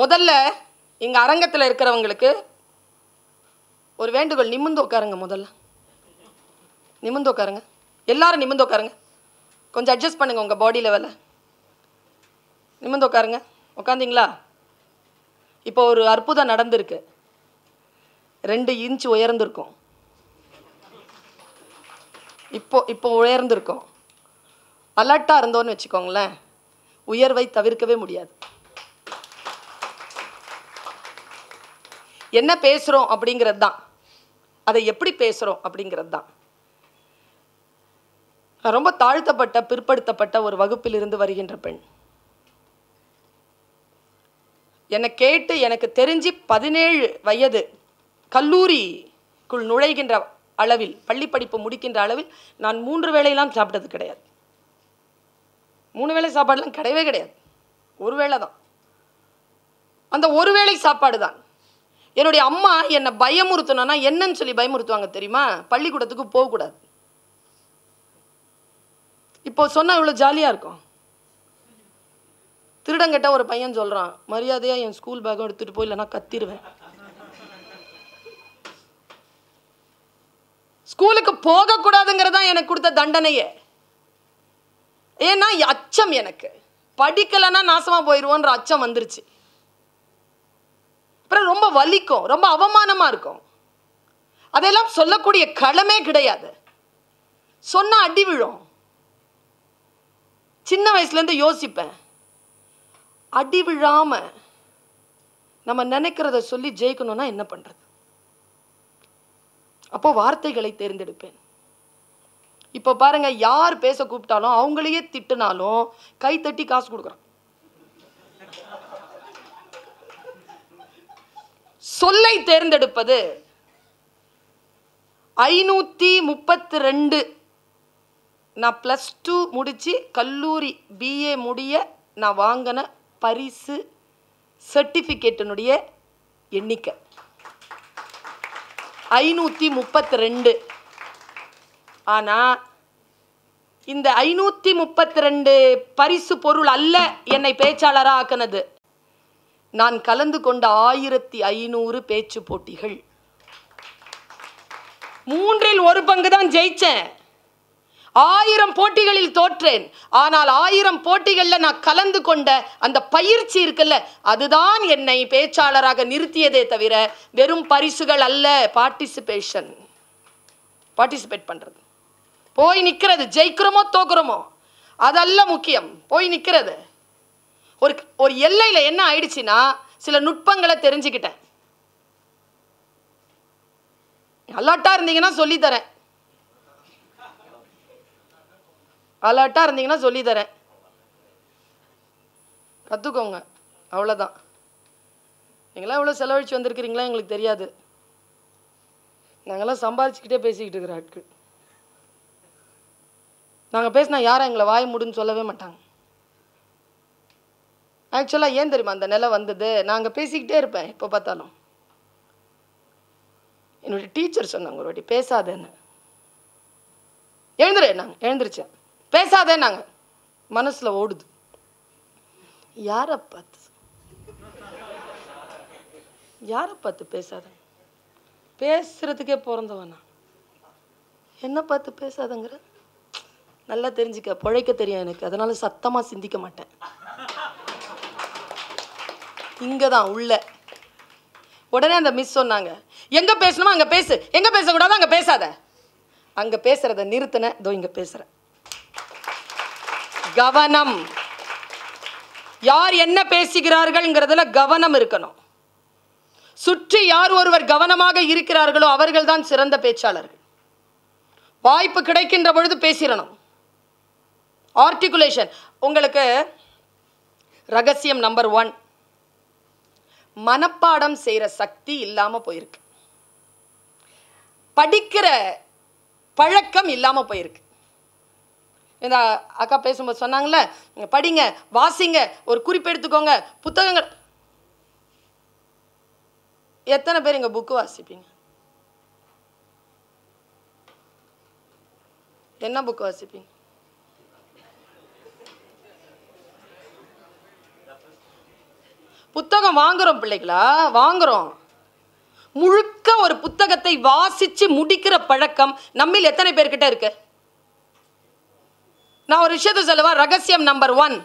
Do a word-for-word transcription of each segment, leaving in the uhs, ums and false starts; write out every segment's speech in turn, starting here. முதல்ல இங்க அரங்கத்துல இருக்கிறவங்களுக்கு ஒரு வேண்டுகோள், நிமிந்து உட்காருங்க. முதல்ல நிமிந்து உட்காருங்க, எல்லாரும் நிமிந்து உட்காருங்க. கொஞ்சம் அட்ஜஸ்ட் பண்ணுங்க உங்க பாடி லெவலில். நிமிந்து உட்காருங்க. உட்காந்திங்களா? இப்போ ஒரு அற்புதம் நடந்திருக்கு. ரெண்டு இன்ச் உயர்ந்திருக்கும். இப்போ இப்போ உயர்ந்திருக்கும். அலர்ட்டாக இருந்தோன்னு வச்சுக்கோங்களேன், உயர்வை தவிர்க்கவே முடியாது. என்ன பேசுகிறோம் அப்படிங்கிறது தான், அதை எப்படி பேசுகிறோம் அப்படிங்கிறது தான். ரொம்ப தாழ்த்தப்பட்ட பிற்படுத்தப்பட்ட ஒரு வகுப்பிலிருந்து வருகின்ற பெண் என்னை கேட்டு, எனக்கு தெரிஞ்சு பதினேழு வயது கல்லூரிக்குள் நுழைகின்ற அளவில், பள்ளிப்படிப்பு முடிக்கின்ற அளவில் நான் மூன்று வேளையெல்லாம் சாப்பிட்டது கிடையாது. மூணு வேளை சாப்பாடுலாம் கிடையவே கிடையாது, ஒரு வேளை தான். அந்த ஒரு வேளை சாப்பாடு தான். என்னுடைய அம்மா என்னை பயமுறுத்தணும்னா என்னன்னு சொல்லி பயமுறுத்துவாங்க தெரியுமா? பள்ளிக்கூடத்துக்கு போகக்கூடாது. இப்போ சொன்னால் இவ்வளோ ஜாலியாக இருக்கும். திருடங்கிட்ட ஒரு பையன் சொல்கிறான், மரியாதையாக என் ஸ்கூல் பேக்கை எடுத்துகிட்டு போய் இல்லைனா கத்திடுவேன். ஸ்கூலுக்கு போகக்கூடாதுங்கிறதான் எனக்கு கொடுத்த தண்டனையே. ஏன்னா அச்சம், எனக்கு படிக்கலைன்னா நாசமாக போயிடுவோன்ற அச்சம் வந்துருச்சு. அப்புறம் ரொம்ப வலிக்கும், ரொம்ப அவமானமாக இருக்கும். அதெல்லாம் சொல்லக்கூடிய கடமை கிடையாது. சொன்னால் அடி விழும். சின்ன வயசுலேருந்து யோசிப்பேன், அடி விழாமல் நம்ம நினைக்கிறத சொல்லி ஜெயிக்கணும்னா என்ன பண்ணுறது? அப்போ வார்த்தைகளை தேர்ந்தெடுப்பேன். இப்போ பாருங்க, யார் பேச கூப்பிட்டாலும் அவங்களையே திட்டினாலும் கை தட்டி காசு கொடுக்குறான். சொல்லை தேர்ந்தெடுப்பது. ஐநூற்றி முப்பத்தி ரெண்டு நான் ப்ளஸ் டூ முடித்து கல்லூரி பிஏ முடிய நான் வாங்கின பரிசு சர்டிஃபிகேட்டினுடைய எண்ணிக்கை ஐநூற்றி முப்பத்தி ரெண்டு. ஆனால் இந்த ஐநூற்றி முப்பத்தி ரெண்டு பரிசு பொருள் அல்ல என்னை பேச்சாளராக ஆக்கினது. நான் கலந்து கொண்ட ஆயிரத்தி ஐநூறு பேச்சு போட்டிகள், மூன்றில் ஒரு பங்கு தான் ஜெயிச்சேன். ஆயிரம் போட்டிகளில் தோற்றேன். ஆனால் ஆயிரம் போட்டிகளில் நான் கலந்து கொண்ட அந்த பயிற்சி இருக்குல்ல, அதுதான் என்னை பேச்சாளராக நிறுத்தியதே தவிர வெறும் பரிசுகள் அல்ல. பார்ட்டிசிபேஷன், பார்ட்டிசிபேட் பண்ணுறது, போய் நிற்கிறது. ஜெயிக்கிறோமோ தோக்குறோமோ அதல்ல முக்கியம், போய் நிற்கிறது. ஒரு ஒரு எல்லையில் என்ன ஆயிடுச்சுன்னா சில நுட்பங்களை தெரிஞ்சுக்கிட்டேன். அலர்ட்டாக இருந்தீங்கன்னா சொல்லித்தரேன், அலர்ட்டாக இருந்தீங்கன்னா சொல்லித்தரேன், கற்றுக்கோங்க. அவ்வளோதான். நீங்களாம் எவ்வளோ செலவழித்து வந்திருக்கிறீங்களா எங்களுக்கு தெரியாது. நாங்கள்லாம் சம்பாதிச்சுக்கிட்டே பேசிக்கிட்டு இருக்கிற ஆட்கள். நாங்கள் பேசினா யாரும் எங்களை வாய் முடின்னு சொல்லவே மாட்டாங்க. ஆக்சுவலாக ஏன் தெரியுமா அந்த நிலை வந்தது? நாங்கள் பேசிக்கிட்டே இருப்பேன் இப்போ பார்த்தாலும். என்னுடைய டீச்சர் சொன்னாங்க ஒரு வாட்டி, பேசாதேன்னு. எழுந்துரு, நாங்கள் எழுந்திருச்சேன். பேசாதே நாங்கள். மனசில் ஓடுது, யாரை பார்த்து யாரை பார்த்து பேசாத? பேசுறதுக்கே பிறந்தவனா, என்ன பார்த்து பேசாதங்கிற? நல்லா தெரிஞ்சுக்க, பொழைக்க தெரியும் எனக்கு, அதனால சத்தமாக சிந்திக்க மாட்டேன். இங்கே தான் உள்ள உடனே அந்த மிஸ் சொன்னாங்க, எங்கே பேசணுமோ அங்கே பேசு, எங்கே பேசக்கூடாது அங்கே பேசாத. அங்கே பேசுகிறத நிறுத்தின, இதோ இங்கே பேசுகிறேன். கவனம், யார் என்ன பேசுகிறார்கள்ங்கிறதுல கவனம் இருக்கணும். சுற்றி யார் ஒருவர் கவனமாக இருக்கிறார்களோ அவர்கள் தான் சிறந்த பேச்சாளர்கள். வாய்ப்பு கிடைக்கின்ற பொழுது பேசிடணும். ஆர்டிகுலேஷன் உங்களுக்கு ரகசியம் நம்பர் ஒன். மனப்பாடம் செய்கிற சக்தி இல்லாமல் போயிருக்கு, படிக்கிற பழக்கம் இல்லாமல் போயிருக்கு. இந்த அக்கா பேசும்போது சொன்னாங்களே, படிங்க, வாசிங்க, ஒரு குறிப்பு எடுத்துக்கோங்க, புத்தகங்கள். எத்தனை பேர் இங்கே புக்கு வாசிப்பீங்க? என்ன புக்கு வாசிப்பீங்க? புத்தகம் வாங்குறோம் பிள்ளைகளா, வாங்குறோம். முழுக்க ஒரு புத்தகத்தை வாசிச்சு முடிக்கிற பழக்கம் நம்மில் எத்தனை பேர்கிட்ட இருக்கு? நான் ஒரு விஷயத்தை சொல்லவா, ரகசியம் நம்பர் ஒன்,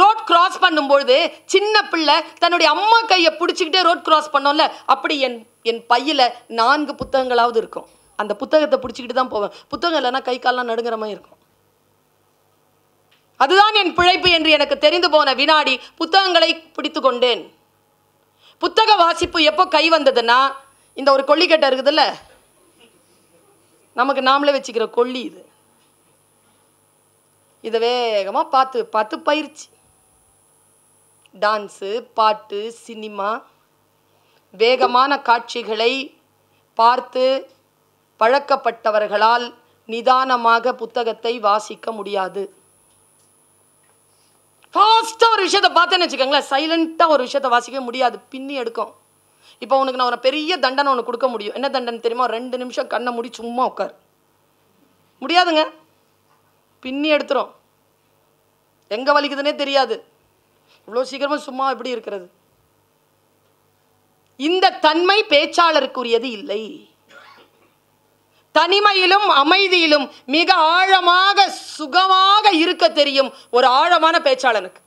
ரோட் கிராஸ் பண்ணும்போது சின்ன பிள்ளை தன்னுடைய அம்மா கையை பிடிச்சிக்கிட்டே ரோட் கிராஸ் பண்ணோம்ல, அப்படி என் என் பையில் நான்கு புத்தகங்களாவது இருக்கும். அந்த புத்தகத்தை பிடிச்சிக்கிட்டு தான் போவேன். புத்தகம் இல்லைன்னா கை காலெலாம் நடுங்கிற மாதிரி இருக்கும். அதுதான் என் பிழைப்பு என்று எனக்கு தெரிந்து போன வினாடி புத்தகங்களை பிடித்து கொண்டேன். புத்தக வாசிப்பு எப்போ கை வந்ததுன்னா, இந்த ஒரு கொல்லிக்கட்டை இருக்குதுல்ல, நமக்கு நாமளே வச்சுக்கிற கொல்லி, இது இதை வேகமாக பார்த்து பார்த்து பயிற்சி, டான்ஸு, பாட்டு, சினிமா, வேகமான காட்சிகளை பார்த்து பழக்கப்பட்டவர்களால் நிதானமாக புத்தகத்தை வாசிக்க முடியாது. ஃபாஸ்ட்டாக ஒரு விஷயத்தை பார்த்தேன்னு வச்சுக்கோங்களேன், சைலண்ட்டாக ஒரு விஷயத்தை வாசிக்க முடியாது, பின்னி எடுக்கும். இப்போ உனக்கு நான் ஒரு பெரிய தண்டனை ஒன்று கொடுக்க முடியும். என்ன தண்டனை தெரியுமா? ரெண்டு நிமிஷம் கண்ணை மூடி சும்மா உட்கார். முடியாதுங்க, பின்னி எடுத்துரும். எங்கே வலிக்குதுன்னே தெரியாது. இவ்வளோ சீக்கிரமாக சும்மா எப்படி இருக்கிறது? இந்த தன்மை பேச்சாளருக்குரியது இல்லை. தனிமையிலும் அமைதியிலும் மிக ஆழமாக சுகமாக இருக்க தெரியும் ஒரு ஆழமான பேச்சாளனுக்கு.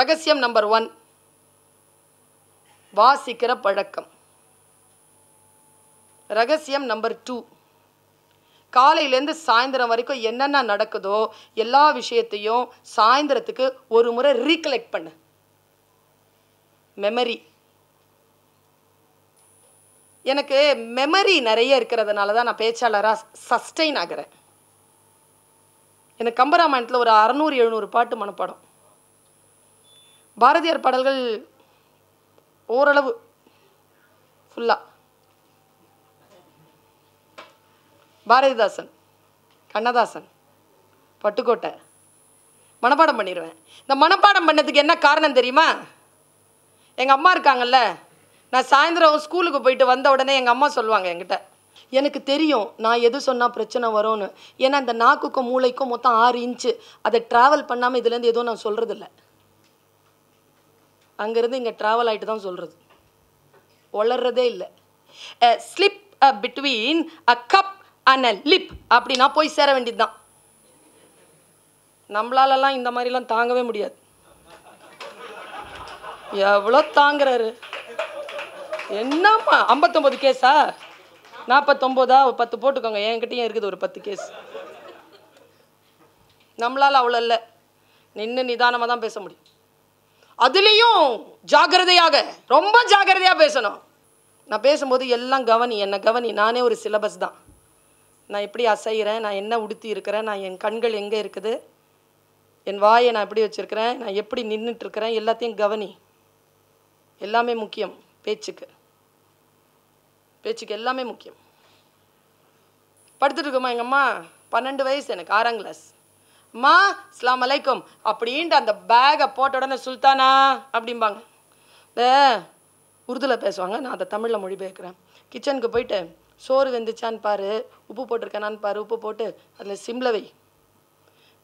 ரகசியம் நம்பர் ஒன், வாசிக்கிற பழக்கம். ரகசியம் நம்பர் டூ, காலையிலேருந்து சாயந்தரம் வரைக்கும் என்னென்ன நடக்குதோ எல்லா விஷயத்தையும் சாயந்தரத்துக்கு ஒரு முறை ரீகலெக்ட் பண்ணு. மெமரி. எனக்கு மெமரி நிறைய இருக்கிறதுனால தான் நான் பேச்சாளராக சஸ்டெயின் ஆகிறேன். எனக்கு கம்பராமாயணத்தில் ஒரு அறநூறு எழுநூறு பாட்டு மனப்பாடம். பாரதியார் பாடல்கள் ஓரளவு ஃபுல்லாக, பாரதிதாசன், கண்ணதாசன், பட்டுக்கோட்டை மனப்பாடம் பண்ணிடுவேன். இந்த மனப்பாடம் பண்ணதுக்கு என்ன காரணம் தெரியுமா? எங்கள் அம்மா இருக்காங்கல்ல, நான் சாயந்தரம் ஸ்கூலுக்கு போயிட்டு வந்த உடனே எங்கள் அம்மா சொல்லுவாங்க என்கிட்ட, எனக்கு தெரியும் நான் எது சொன்னால் பிரச்சனை வரும்னு. ஏன்னா இந்த நாக்குக்கும் மூளைக்கும் மொத்தம் ஆறு இன்ச்சு, அதை ட்ராவல் பண்ணாமல் இதுலேருந்து எதுவும் நான் சொல்கிறதில்ல. அங்கேருந்து இங்கே ட்ராவல் ஆகிட்டு தான் சொல்கிறது, வளர்றதே இல்லை. Slip between a cup and a lip, அப்படின்னா போய் சேர வேண்டியது தான். நம்மளாலலாம் இந்த மாதிரிலாம் தாங்கவே முடியாது. எவ்வளோ தாங்கிறாரு? என்னம்மா ஐம்பத்தொம்போது கேஸா, நாற்பத்தொம்போதா, ஒரு பத்து போட்டுக்கோங்க, என்கிட்டயும் இருக்குது ஒரு பத்து கேஸ். நம்மளால் அவ்வளோ இல்லை, நின்று நிதானமாக தான் பேச முடியும். அதுலேயும் ஜாகிரதையாக, ரொம்ப ஜாகிரதையாக பேசணும். நான் பேசும்போது எல்லாம் கவனி, என்னை கவனி, நானே ஒரு சிலபஸ் தான். நான் எப்படி அசைகிறேன், நான் என்ன உடுத்தி இருக்கிறேன், நான் என் கண்கள் எங்கே இருக்குது, என் வாயை நான் எப்படி வச்சுருக்கிறேன், நான் எப்படி நின்றுட்டுருக்கிறேன், எல்லாத்தையும் கவனி. எல்லாமே முக்கியம் பேச்சுக்கு, பேச்சுக்கு எல்லாமே முக்கியம். படுத்துட்டு இருக்கோமா, எங்கள் அம்மா பன்னெண்டு வயசு, எனக்கு ஆறாம் கிளாஸ், அம்மா அஸ்ஸலாமு அலைக்கும் அப்படின்ட்டு அந்த பேகை போட்ட உடனே சுல்தானா அப்படிம்பாங்க. இந்த உருதுல பேசுவாங்க, நான் அதை தமிழில் மொழிபெயர்க்கிறேன். கிச்சனுக்கு போயிட்டு சோறு வெந்துச்சான்னு பாரு, உப்பு போட்டிருக்கேனான்னு பாரு, உப்பு போட்டு அதில் சிம்லவை,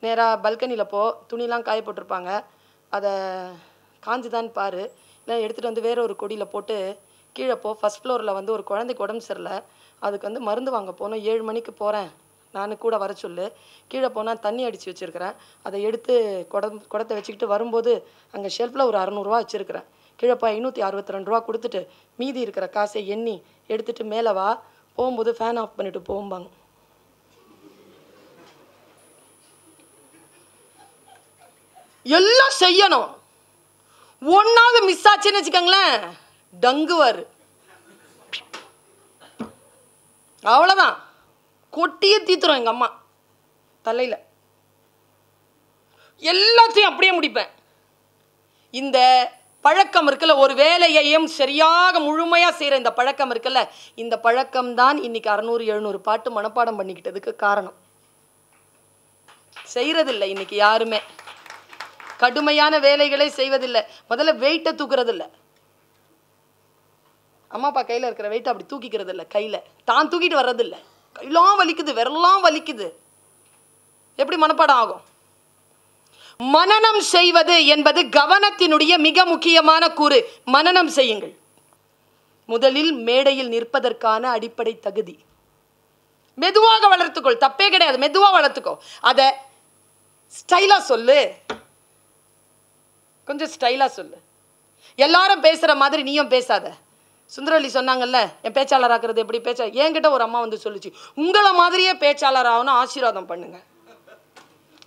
நேராக பல்கனியில் போ, துணிலாம் காய போட்டிருப்பாங்க, அதை காஞ்சுதான்னு பாரு, இல்லை எடுத்துகிட்டு வந்து வேறு ஒரு கொடியில் போட்டு கீழே போ, ஃபஸ்ட் ஃப்ளோரில் வந்து ஒரு குழந்தைக்கு உடம்பு சரியில்லை, அதுக்கு வந்து மருந்து வாங்க போனோம், ஏழு மணிக்கு போகிறேன் நான், கூட வர சொல்லு, கீழே போனால் தண்ணி அடித்து வச்சுருக்கிறேன், அதை எடுத்து குடம் குடத்தை வச்சுக்கிட்டு வரும்போது அங்கே ஷெல்ஃபில் ஒரு அறநூறுவா வச்சுருக்கிறேன், கீழே போய் ஐநூற்றி அறுபத்தி ரெண்டு ரூபா கொடுத்துட்டு மீதி இருக்கிற காசை எண்ணி எடுத்துகிட்டு மேலே வா, போகும்போது ஃபேன் ஆஃப் பண்ணிவிட்டு போகும்பாங்க. எல்லாம் செய்யணும். ஒன்னாவது மிஸ் ஆச்சுன்னு வச்சுக்கோங்களேன், டங்குவார், அவ்வளோதான், கொட்டியே தீத்துரும் எங்கள் அம்மா தலையில். எல்லாத்தையும் அப்படியே முடிப்பேன். இந்த பழக்கம் இருக்குல்ல, ஒரு வேலையையும் சரியாக முழுமையாக செய்கிற இந்த பழக்கம் இருக்குல்ல, இந்த பழக்கம்தான் இன்னைக்கு அறுநூறு எழுநூறு பாட்டு மனப்பாடம் பண்ணிக்கிட்டதுக்கு காரணம். செய்கிறதில்லை இன்னைக்கு யாருமே, கடுமையான வேலைகளை செய்வதில்லை. முதல்ல வெயிட்டை தூக்குறதில்லை, அம்மா அப்பா கையில் இருக்கிற வெயிட்டை அப்படி தூக்கிக்கிறது இல்லை, கையில் தான் தூக்கிட்டு வர்றதில்லை, கையெல்லாம் வலிக்குது, விரலாம் வலிக்குது, எப்படி மனப்பாடம் ஆகும்? மனனம் செய்வது என்பது கவனத்தினுடைய மிக முக்கியமான கூறு. மனனம் செய்யுங்கள். முதலில் மேடையில் நிற்பதற்கான அடிப்படை தகுதி. மெதுவாக வளர்த்துக்கொள், தப்பே கிடையாது, மெதுவாக வளர்த்துக்கோ. அதை ஸ்டைலாக சொல்லு, கொஞ்சம் ஸ்டைலாக சொல்லு. எல்லாரும் பேசுகிற மாதிரி நீயும் பேசாத. சுந்தரவல்லி சொன்னாங்கல்ல, என் பேச்சாளர் ஆக்குறது எப்படி பேச்சா, என்கிட்ட ஒரு அம்மா வந்து சொல்லிச்சு, உங்களை மாதிரியே பேச்சாளர் ஆகணும், ஆசீர்வாதம் பண்ணுங்க.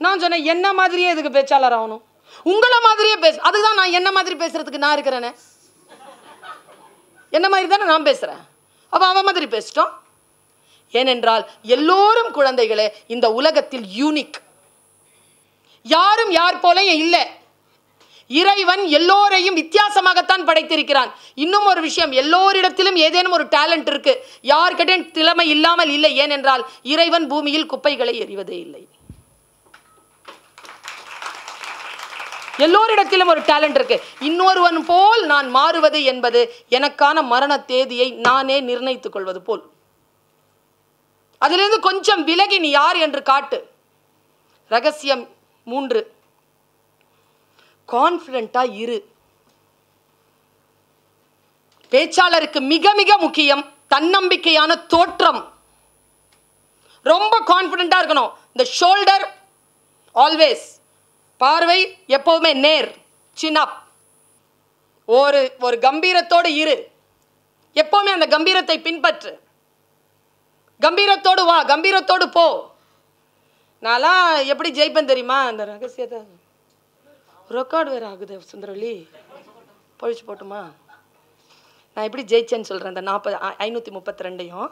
நான் சொன்னேன், என்ன மாதிரியே இதுக்கு பேச்சாளர் ஆகணும், உங்களை மாதிரியே பேச, அதுதான் நான் என்ன மாதிரி பேசுறதுக்கு நான் இருக்கிறேனே, என்ன மாதிரி தானே நான் பேசுகிறேன், அப்போ அவன் மாதிரி பேசிட்டோம். ஏனென்றால் எல்லோரும் குழந்தைகளே இந்த உலகத்தில் யூனிக், யாரும் யார் போலையும் இல்லை. இறைவன் எல்லோரையும் வித்தியாசமாகத்தான் படைத்திருக்கிறான். இன்னும் ஒரு விஷயம், எல்லோரிடத்திலும் ஏதேனும் ஒரு டேலண்ட் இருக்கு, யார்கிட்டையும் திறமை இல்லாமல் இல்லை. ஏனென்றால் இறைவன் பூமியில் குப்பைகளை எறிவதே இல்லை. எல்லோரிடத்திலும் ஒரு டேலண்ட் இருக்கு. இன்னொருவன் போல் நான் மாறுவது என்பது எனக்கான மரண தேதியை நானே நிர்ணயித்துக் கொள்வது போல். அதிலிருந்து கொஞ்சம் விலகி நீ யார் என்று காட்டு. ரகசியம் மூன்று, கான்ஃபிடென்ட்டா இரு. பேச்சாளருக்கு மிக மிக முக்கியம் தன்னம்பிக்கையான தோற்றம். ரொம்ப கான்ஃபிடென்ட்டா இருக்கணும். இந்த ஷோல்டர் ஆல்வேஸ், பார்வை எப்பவுமே நேர், சின் அப். ஒரு ஒரு கம்பீரத்தோடு இரு, எப்பவுமே அந்த கம்பீரத்தை பின்பற்று. கம்பீரத்தோடு வா, கம்பீரத்தோடு போ. நான்லாம் எப்படி ஜெயிப்பேன் தெரியுமா? அந்த ரகசியத்தை ரெக்கார்டு வேறு ஆகுது. சுந்தரவல்லி பொழிச்சு போட்டுமா? நான் எப்படி ஜெயிச்சேன்னு சொல்கிறேன். அந்த நாற்பது ஐநூற்றி முப்பத்தி ரெண்டையும்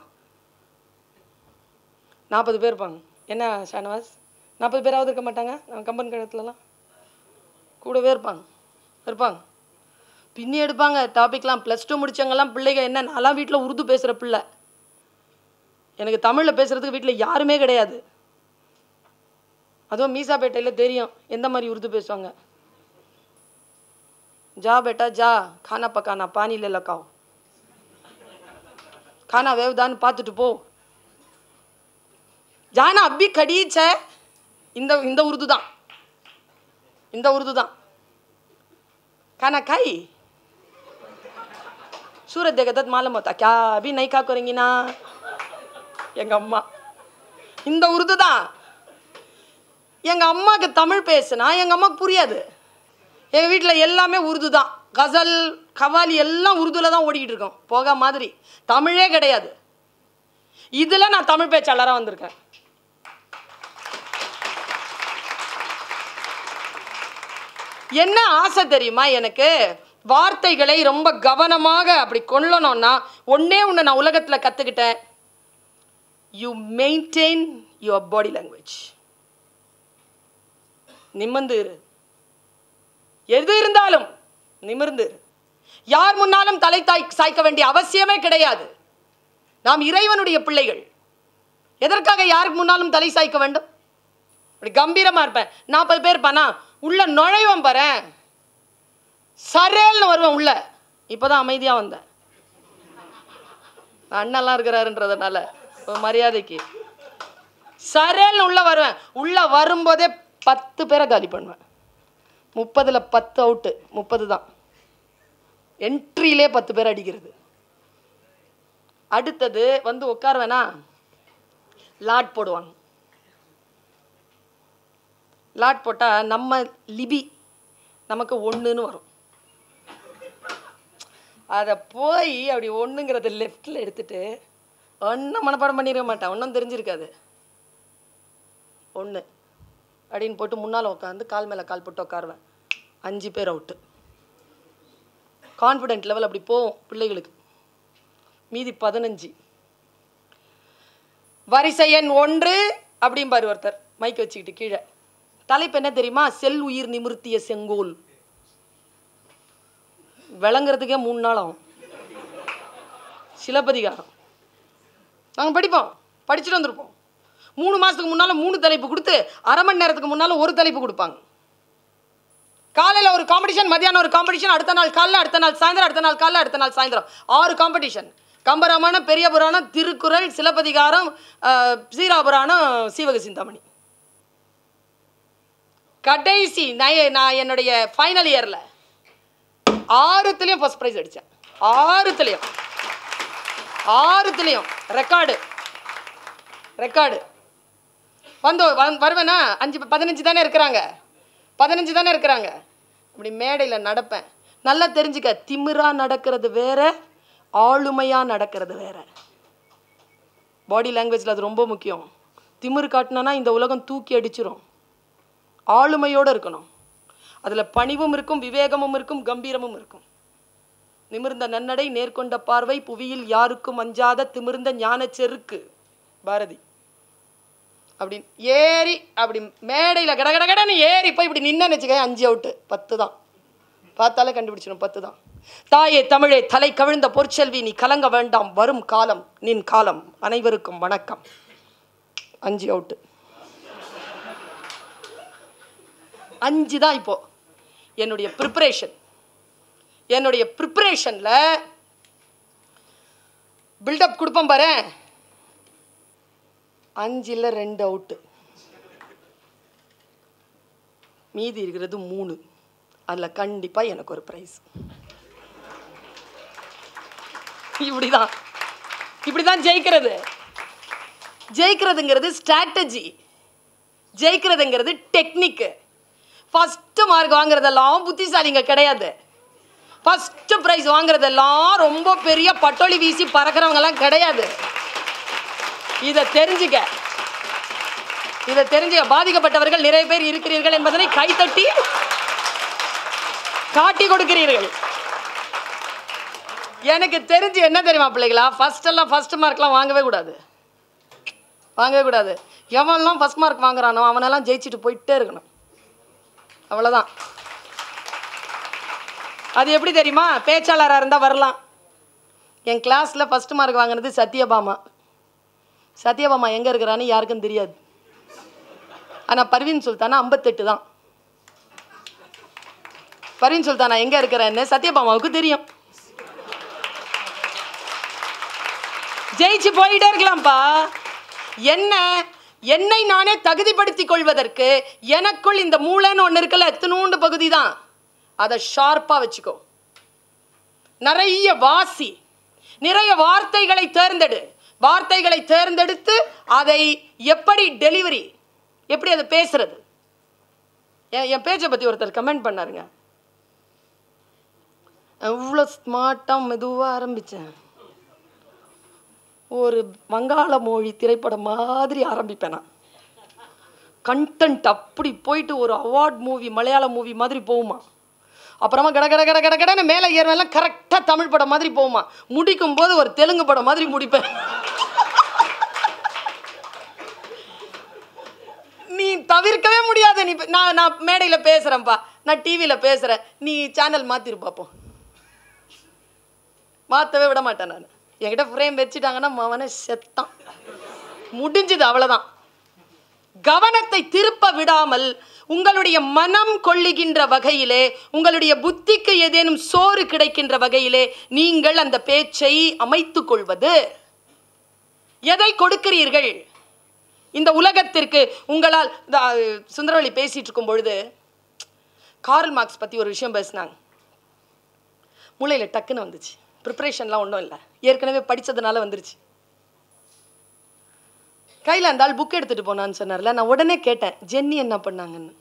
நாற்பது பேர் இருப்பாங்க. என்ன ஷானவாஸ், நாற்பது பேராவது இருக்க மாட்டாங்க நம்ம கம்பெனி கழகத்துலலாம், கூடவே இருப்பாங்க இருப்பாங்க பின்னி எடுப்பாங்க டாபிக்லாம். ப்ளஸ் டூ முடித்தவங்கலாம் பிள்ளைங்க, என்ன நான்லாம் வீட்டில் உருது பேசுகிற பிள்ளை, எனக்கு தமிழில் பேசுகிறதுக்கு வீட்டில் யாருமே கிடையாது. அதுவும் மீசாபேட்டையில் தெரியும் எந்த மாதிரி உருது பேசுவாங்க. ஜா பேட்டா ஜா, கானா பக்கானா பானியில் இல்லக்காவோ, கானா வேவுதான்னு பார்த்துட்டு போ, ஜானா அப்படி கடிச்ச. இந்த இந்த உருது தான், இந்த உருது தான். கானா காய் சூரத் தேகதத் மாலம் மொத்தா கா அப்படி நைக்கா குறங்கினா, எங்கள் அம்மா இந்த உருது தான். எங்கள் அம்மாவுக்கு தமிழ் பேசுனா எங்கள் அம்மாவுக்கு புரியாது. எங்கள் வீட்டில் எல்லாமே உருது தான், கசல் கவாலி எல்லாம் உருதுல தான் ஓடிக்கிட்டு இருக்கோம். போக மாதிரி தமிழே கிடையாது. இதில் நான் தமிழ் பேச்சாளராக வந்திருக்கேன். என்ன ஆசை தெரியுமா எனக்கு? வார்த்தைகளை ரொம்ப கவனமாக அப்படி கொள்ளணும்னா ஒன்றே ஒன்று நான் உலகத்தில் கற்றுக்கிட்டேன், you maintain your body language. நிமிர்ந்து இரு, எது இருந்தாலும் நிமிர்ந்து இரு. யார் முன்னாலும் தலை தாய் சாய்க்க வேண்டிய அவசியமே கிடையாது. நாம் இறைவனுடைய பிள்ளைகள், எதற்காக யாருக்கு முன்னாலும் தலை சாய்க்க வேண்டும்? அப்படி கம்பீரமாக இருப்பேன். நாற்பது பேர் இருப்பானா, உள்ள நுழைவன் பாரு, சரேல்னு வருவேன் உள்ள. இப்போதான் அமைதியாக வந்தேன், அண்ணெல்லாம் இருக்கிறாருன்றதுனால ஒரு மரியாதைக்கு சரேல்னு உள்ள வருவேன். உள்ள வரும்போதே பத்து பேரை காலி பண்ணுவேன். முப்பதில் பத்து அவுட்டு, முப்பது தான் என்ட்ரியிலே பத்து பேர் அடிக்கிறது. அடுத்தது வந்து உட்காருவேனா, லாட் போடுவாங்க. லாட் போட்டால் நம்ம லிபி நமக்கு ஒன்றுன்னு வரும். அதை போய் அப்படி ஒன்றுங்கிறத லெஃப்டில் எடுத்துட்டு, ஒன்றும் மனப்பாடம் பண்ணிட மாட்டான், ஒன்றும் தெரிஞ்சிருக்காது, ஒன்று அப்படின்னு போட்டு முன்னால் உட்காந்து கால் மேலே கால் போட்டு உட்காருவேன். அஞ்சு பேர் அவுட்டு. கான்ஃபிடென்ட் லெவல் அப்படி போவோம் பிள்ளைகளுக்கு. மீதி பதினஞ்சு. வரிசை எண் ஒன்று அப்படிம்பார் ஒருத்தர் மைக் வச்சுக்கிட்டு. கீழே தலைப்பு என்ன தெரியுமா? செல் உயிர் நிமிர்த்திய செங்கோல். விளங்குறதுக்கே மூணு நாள் ஆகும். சிலப்பதிகாரம் நாங்கள் படிப்போம், படிச்சுட்டு வந்திருப்போம். மூணு மாதத்துக்கு முன்னால் மூணு தலைப்பு கொடுத்து, அரை மணி நேரத்துக்கு முன்னால் ஒரு தலைப்பு கொடுப்பாங்க. காலையில் ஒரு காம்படிஷன், மதியானம் ஒரு காம்படிஷன், அடுத்த நாள் காலைல, அடுத்த நாள் சாயந்தரம், அடுத்த நாள் காலைல, அடுத்த நாள் சாயந்தரம். ஆறு competition. Kambaramayanam, Periyapuranam, Thirukkural, Silappathikaram, Seerapuranam, Seevaka Chintamani. Kadaisi, Naya Naya Nodia, final year. Arthilium first prize. Arthilium. Arthilium. Record. Record. Vando, Varvana, Anji Padanjitan Erkranga. Padanjitan Erkranga. We made a Nadapa. Nala Terinjika, Timura Nadakar the Vera, Alumaya Nadakar the Vera. Body language la rombo mukkiyam. Timur kaatnana indha ulagam thooki adichirum. ஆளுமையோடு இருக்கணும். அதுல பணிவும் இருக்கும், விவேகமும் இருக்கும், கம்பீரமும் இருக்கும். நிமிர்ந்த நன்னடை, நேர்கொண்ட பார்வை, புவியில் யாருக்கும் அஞ்சாத திமிர்ந்த ஞானச் செருக்கு. பாரதி. அப்படி ஏறி அப்படி மேடையில கடகடகடன்னு ஏறி போய் இப்படி நின்னு நிச்சய அஞ்சு அவுட் பத்து தான். பார்த்தாலே கண்டுபிடிச்சிரும் பத்து தான். தாயே தமிழே தலை கவிழ்ந்த பொற்செல்வி நீ கலங்க வேண்டாம் வரும் காலம் நின் காலம் அனைவருக்கும் வணக்கம். அஞ்சு அவுட். அஞ்சு தான் இப்போ என்னுடைய ப்ரிப்பரேஷன் என்னுடைய ப்ரிப்பரேஷனில் பில்டப் கொடுப்போம் பாரு அஞ்சில் ரெண்டு அவுட்டு மீதி இருக்கிறது மூணு அதில் கண்டிப்பாக எனக்கு ஒரு ப்ரைஸ் இப்படி தான் இப்படி தான் ஜெயிக்கிறது ஜெயிக்கிறதுங்கிறது ஸ்ட்ராட்டஜி ஜெயிக்கிறதுங்கிறது டெக்னிக்கு First mark வாங்குறதெல்லாம் புத்திசாலிங்க கிடையாது. First prize வாங்குறதெல்லாம் ரொம்ப பெரிய பட்டோலி வீசி பறக்குறவங்க எல்லாம் கிடையாது. இத தெரிஞ்சுக்க. இத தெரிஞ்சுக்க. பாதிக்கப்பட்டவர்கள் நிறைய பேர் இருக்கிறீர்கள் என்பதை கை தட்டி காட்டி கொடுக்கிறீர்கள். எனக்கு தெரிஞ்சு என்ன தெரியுமா பிள்ளைகளா? First எல்லாம் first மார்க்லாம் வாங்கவே கூடாது. வாங்கவே கூடாது. எவனெல்லாம் first mark வாங்குறானோ அவனெல்லாம் ஜெயிச்சிட்டு போயிட்டே இருக்கணும். அவ்வளோதான் அது எப்படி தெரியுமா பேச்சாளராக இருந்தால் வரலாம் என் கிளாஸில் ஃபஸ்ட்டு மார்க் வாங்கினது சத்யபாமா சத்யபாமா எங்கே இருக்கிறான்னு யாருக்கும் தெரியாது ஆனால் பர்வீன் சுல்தானா ஐம்பத்தெட்டு தான் பர்வீன் சுல்தானா எங்கே இருக்கிறான்னு சத்யபாமாவுக்கு தெரியும் ஜெயிச்சு போயிட்டே இருக்கலாம்ப்பா என்ன என்னை நானே தகுதிப்படுத்திக் கொள்வதற்கு எனக்குள் இந்த மூளைன்னு ஒன்று இருக்கல எத்தனூண்டு பகுதி தான் அதை ஷார்ப்பாக வச்சுக்கோ நிறைய வாசி நிறைய வார்த்தைகளை தேர்ந்தெடு வார்த்தைகளை தேர்ந்தெடுத்து அதை எப்படி டெலிவரி எப்படி அதை பேசுறது என் பேச்சை பற்றி ஒருத்தர் கமெண்ட் பண்ணாருங்க அவ்வளோ ஸ்மார்ட்டாக மெதுவாக ஆரம்பித்தேன் ஒரு வங்காள மொழி திரைப்படம் மாதிரி ஆரம்பிப்பேன் நான் கண்டென்ட் அப்படி போயிட்டு ஒரு அவார்ட் மூவி மலையாள மூவி மாதிரி போகுமா அப்புறமா கட கட கட கட கடன்னு மேலே ஏறுவேலாம் கரெக்டாக தமிழ் படம் மாதிரி போகுமா முடிக்கும் போது ஒரு தெலுங்கு படம் மாதிரி முடிப்பேன் நீ தவிர்க்கவே முடியாது நீ நான் நான் மேடையில் பேசுகிறேன்ப்பா நான் டிவியில் பேசுகிறேன் நீ சேனல் மாற்றிருப்பாப்போ மாற்றவே விட மாட்டேன் நான் என்கிட்ட ஃப்ரேம் வச்சுட்டாங்கன்னா மவனை செத்தான் முடிஞ்சது அவ்வளோதான் கவனத்தை திருப்ப விடாமல் உங்களுடைய மனம் கொள்ளுகின்ற வகையிலே உங்களுடைய புத்திக்கு ஏதேனும் சோறு கிடைக்கின்ற வகையிலே நீங்கள் அந்த பேச்சை அமைத்து கொள்வது எதை கொடுக்கிறீர்கள் இந்த உலகத்திற்கு உங்களால் சுந்தரவள்ளி பேசிட்டு இருக்கும் பொழுது கார்ல் மார்க்ஸ் பற்றி ஒரு விஷயம் பேசினாங்க மூளையில் டக்குன்னு வந்துச்சு ப்ரிப்பரேஷன்லாம் ஒன்றும் இல்லை ஏற்கனவே படித்ததுனால வந்துருச்சு கையில் இருந்தால் புக் எடுத்துகிட்டு போனான்னு சொன்னார்ல நான் உடனே கேட்டேன் ஜென்னி என்ன பண்ணாங்கன்னு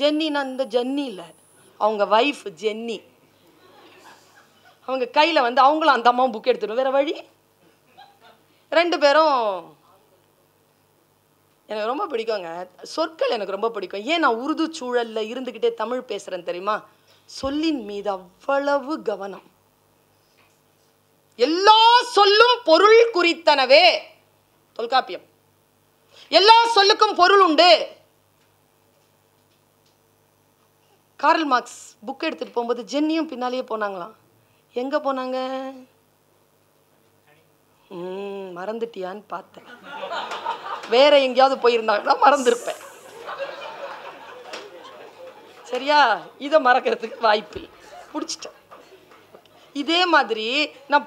ஜென்னி நான் இந்த ஜென்னி இல்லை அவங்க வைஃப் ஜென்னி அவங்க கையில் வந்து அவங்களும் அந்த அம்மாவும் புக் எடுத்துடும் வேறு வழி ரெண்டு பேரும் எனக்கு ரொம்ப பிடிக்குங்க சொற்கள் எனக்கு ரொம்ப பிடிக்கும் ஏன் நான் உருது சூழலில் இருந்துக்கிட்டே தமிழ் பேசுகிறேன்னு தெரியுமா சொல்லின் மீது அவ்வளவு கவனம் எல்லா சொல்லும் பொருள் குறித்தனவே தொல்காப்பியம் எல்லா சொல்லுக்கும் பொருள் உண்டு கார்ல் மார்க்ஸ் புக் எடுத்துட்டு போகும்போது ஜென்னியும் பின்னாலேயே போனாங்களாம் எங்க போனாங்க ம் மறந்துட்டியான்னு பார்த்தேன் வேற எங்கேயாவது போயிருந்தாங்கன்னா மறந்துருப்பேன் சரியா இதை மறக்கிறதுக்கு வாய்ப்பில்லை பிடிச்சிட்டேன் இதே மாதிரி நான்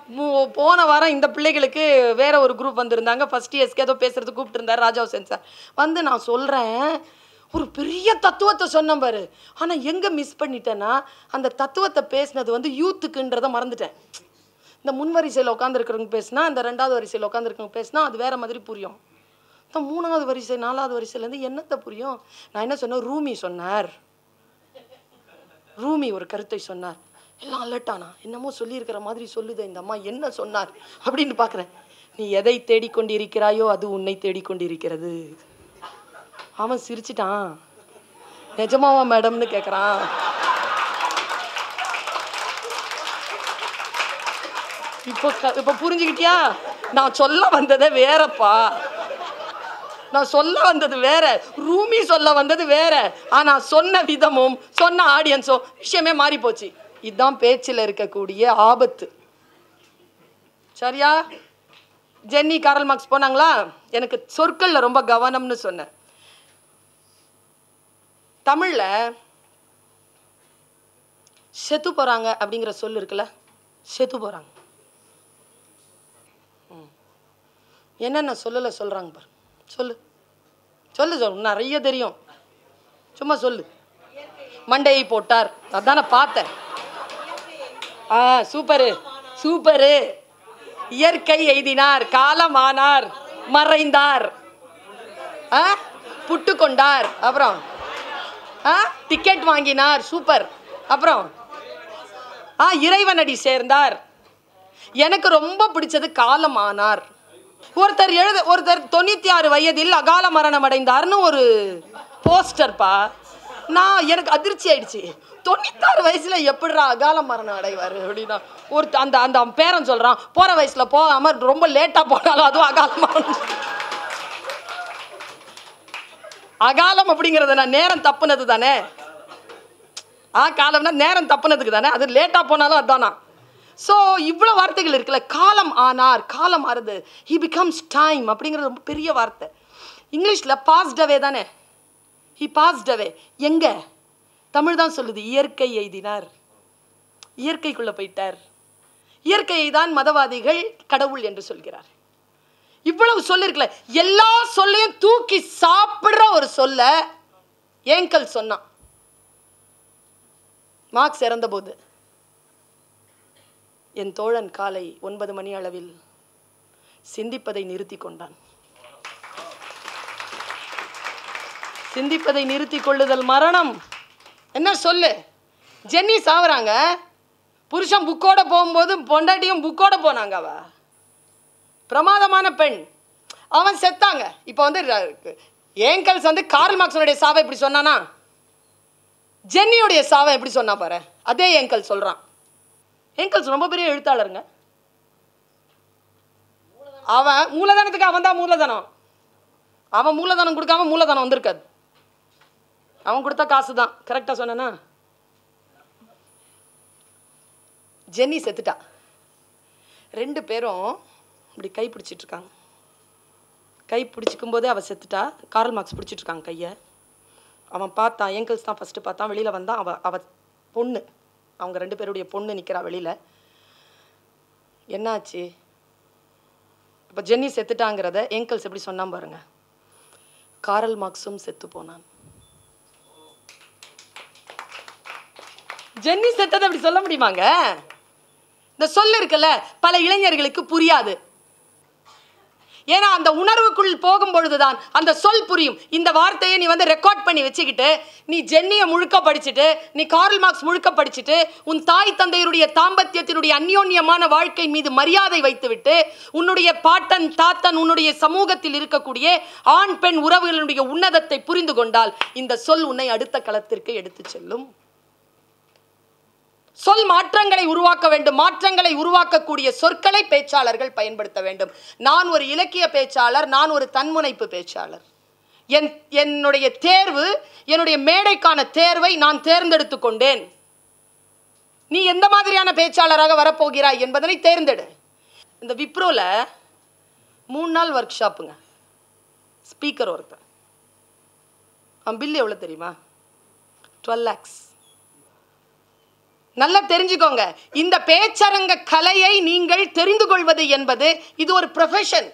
போன வாரம் இந்த பிள்ளைகளுக்கு வேறு ஒரு குரூப் வந்திருந்தாங்க ஃபஸ்ட் இயர்ஸ்க்கு ஏதோ பேசுகிறது கூப்பிட்டுருந்தார் ராஜாவ் சென்சார் வந்து நான் சொல்கிறேன் ஒரு பெரிய தத்துவத்தை சொன்னேன் பாரு. ஆனா எங்க மிஸ் பண்ணிட்டேன்னா அந்த தத்துவத்தை பேசினது வந்து யூத்துக்குன்றதை மறந்துட்டேன். இந்த முன் வரிசையில் உட்காந்துருக்கிறவங்க பேசினா, அந்த ரெண்டாவது வரிசையில் உட்காந்துருக்கிறவங்க பேசினா அது வேற மாதிரி புரியும். இந்த மூணாவது வரிசை நாலாவது வரிசையிலேருந்து என்னத்தை புரியும்? நான் என்ன சொன்னேன், ரூமி சொன்னார், ரூமி ஒரு கருத்தை சொன்னார். எல்லாம் அலட்டானா, என்னமோ சொல்லியிருக்கிற மாதிரி சொல்லுது இந்த அம்மா, என்ன சொன்னார் அப்படின்னு பார்க்குறேன். நீ எதை தேடிக்கொண்டிருக்கிறாயோ அது உன்னை தேடிக்கொண்டிருக்கிறது. அவன் சிரிச்சிட்டான். நிஜமாவா மேடம்னு கேட்குறான். இப்போ இப்போ புரிஞ்சுக்கிட்டியா? நான் சொல்ல வந்ததே வேறப்பா, நான் சொல்ல வந்தது வேற, ரூமி சொல்ல வந்தது வேற. ஆனால் சொன்ன விதமும் சொன்ன ஆடியன்ஸும் விஷயமே மாறி போச்சு. இதுதான் பேச்சில் இருக்கக்கூடிய ஆபத்து. சரியா? ஜென்னி கார்ல் மார்க்ஸ் போனாங்களா? எனக்கு சொற்களில் ரொம்ப கவனம்னு சொன்னேன். தமிழில் செத்து போகிறாங்க அப்படிங்கிற சொல் இருக்குல்ல, செத்து போகிறாங்க என்னென்ன சொல்லலை சொல்கிறாங்க பாரு. சொல்லு சொல்லு சொல், நிறைய தெரியும், சும்மா சொல்லு. மண்டையை போட்டார், அதான பார்த்தேன். ஆ சூப்பரு சூப்பரு. இயற்கை எய்தினார், காலமானார், மறைந்தார், புட்டு கொண்டார், அப்புறம் டிக்கெட் வாங்கினார், சூப்பர். அப்புறம் ஆ இறைவனடி சேர்ந்தார். எனக்கு ரொம்ப பிடிச்சது காலமானார். ஒருத்தர் எழுத ஒருத்தர் தொண்ணூற்றி ஆறு வயதில் அகால மரணம் அடைந்தார்னு ஒரு போஸ்டர்ப்பா. நான் எனக்கு அதிர்ச்சி ஆயிடுச்சு, தொண்ணூத்தாறு வயசுல எப்படிடா அகால மரணம் அடைவார் அப்படின்னா. ஒரு அந்த அந்த பேரன் சொல்றான், போற வயசுல போகாம ரொம்ப லேட்டா போனாலும் அதுவும் அகால மரணம். அகாலம் அப்படிங்கிறத நான் நேரம் தப்புனது தானே, ஆ காலம்னா நேரம் தப்புனதுக்கு தானே, அது லேட்டா போனாலும் அதுதானா. ஸோ இவ்வளோ வார்த்தைகள் இருக்குல்ல, காலம் ஆனார், காலம் ஆறுது, ஹி பிகம்ஸ் டைம் அப்படிங்கிறது ரொம்ப பெரிய வார்த்தை. இங்கிலீஷில் பாஸ்ட் அவே தானே, ஹி பாஸ்ட் அவே. எங்கே தமிழ் தான் சொல்லுது, இயற்கை எய்தினார், இயற்கைக்குள்ளே போயிட்டார். இயற்கையை தான் மதவாதிகள் கடவுள் என்று சொல்கிறார். இவ்வளவு சொல்லிருக்கல, எல்லா சொல்லையும் தூக்கி சாப்பிட்ற ஒரு சொல்ல ஏங்கல் சொன்னான் மார்க்ஸ் இறந்தபோது. என் தோழன் காலை ஒன்பது மணி அளவில் சிந்திப்பதை நிறுத்தி கொண்டான். சிந்திப்பதை நிறுத்தி கொள்ளுதல் மரணம். என்ன சொல்லு, ஜென்னி சாவுறாங்க, புருஷன் புக்கோட போகும்போது பொண்டாட்டியும் புக்கோட போனாங்க, அவ பிரமாதமான பெண், அவன் செத்தாங்க. இப்போ வந்து ஏங்கல்ஸ் வந்து கார்ல் மார்க்ஸோடைய சாவை எப்படி சொன்னானா, ஜென்னியுடைய சாவை எப்படி சொன்னா பாரு. அதே ஏங்கல் சொல்றான். எங்கல்ஸ் ரொம்ப பெரிய எழுத்தாளருங்க, அவன் மூலதனத்துக்கு அவன் தான் மூலதனம். அவன் மூலதனம் கொடுக்காம மூலதனம் வந்திருக்காது, அவன் கொடுத்த காசு தான். கரெக்டா சொன்னா? ஜென்னி செத்துட்டா, ரெண்டு பேரும் இப்படி கை பிடிச்சிட்டு இருக்காங்க. கை பிடிச்சிக்கும் போதே அவன் செத்துட்டா, கார்ல் மார்க்ஸ் பிடிச்சிட்டு இருக்காங்க கையை. அவன் பார்த்தான், எங்கல்ஸ் தான் ஃபர்ஸ்ட் பார்த்தான், வெளியில வந்தான். அவ அவ பொண்ணு, அவங்க ரெண்டு பேருடைய பொண்ணு நிற்கிறா வெளியில். என்னாச்சு? இப்போ ஜென்னி செத்துட்டாங்கிறத ஏங்கல்ஸ் எப்படி சொன்னான் பாருங்க, கார்ல் மார்க்ஸும் செத்து போனான். ஜென்னி செத்ததை அப்படி சொல்ல முடியுமாங்க? இந்த சொல் இருக்குல்ல பல இளைஞர்களுக்கு புரியாது, ஏன்னா அந்த உணர்வுக்குள் போகும்பொழுதுதான் அந்த சொல் புரியும். இந்த வார்த்தையை நீ வந்து ரெக்கார்ட் பண்ணி வச்சுக்கிட்டு, நீ ஜென்னியை முழுக்க படிச்சுட்டு, நீ கார்ல் மார்க்ஸ் முழுக்க படிச்சுட்டு, உன் தாய் தந்தையருடைய தாம்பத்தியத்தினுடைய அந்யோன்யமான வாழ்க்கை மீது மரியாதை வைத்துவிட்டு, உன்னுடைய பாட்டன் தாத்தன் உன்னுடைய சமூகத்தில் இருக்கக்கூடிய ஆண் பெண் உறவுகளுடைய உன்னதத்தை புரிந்து கொண்டால் இந்த சொல் உன்னை அடுத்த களத்திற்கு எடுத்து செல்லும். சொல் மாற்றங்களை உருவாக்க வேண்டும். மாற்றங்களை உருவாக்கக்கூடிய சொற்களை பேச்சாளர்கள் பயன்படுத்த வேண்டும். நான் ஒரு இலக்கிய பேச்சாளர், நான் ஒரு தன்முனைப்பு பேச்சாளர். என் என்னுடைய தேர்வு, என்னுடைய மேடைக்கான தேர்வை நான் தேர்ந்தெடுத்து கொண்டேன். நீ எந்த மாதிரியான பேச்சாளராக வரப்போகிறாய் என்பதனை தேர்ந்தெடு. இந்த விப்ரோவில் மூணு நாள் ஒர்க் ஷாப்புங்க, ஸ்பீக்கர் ஒருத்தர். அவன் பில் எவ்வளோ தெரியுமா? டுவெல் லேக்ஸ். நல்லா தெரிஞ்சுக்கோங்க, இந்த பேச்சரங்க கலையை நீங்கள் தெரிந்து கொள்வது என்பது இது ஒரு ப்ரொஃபஷன்.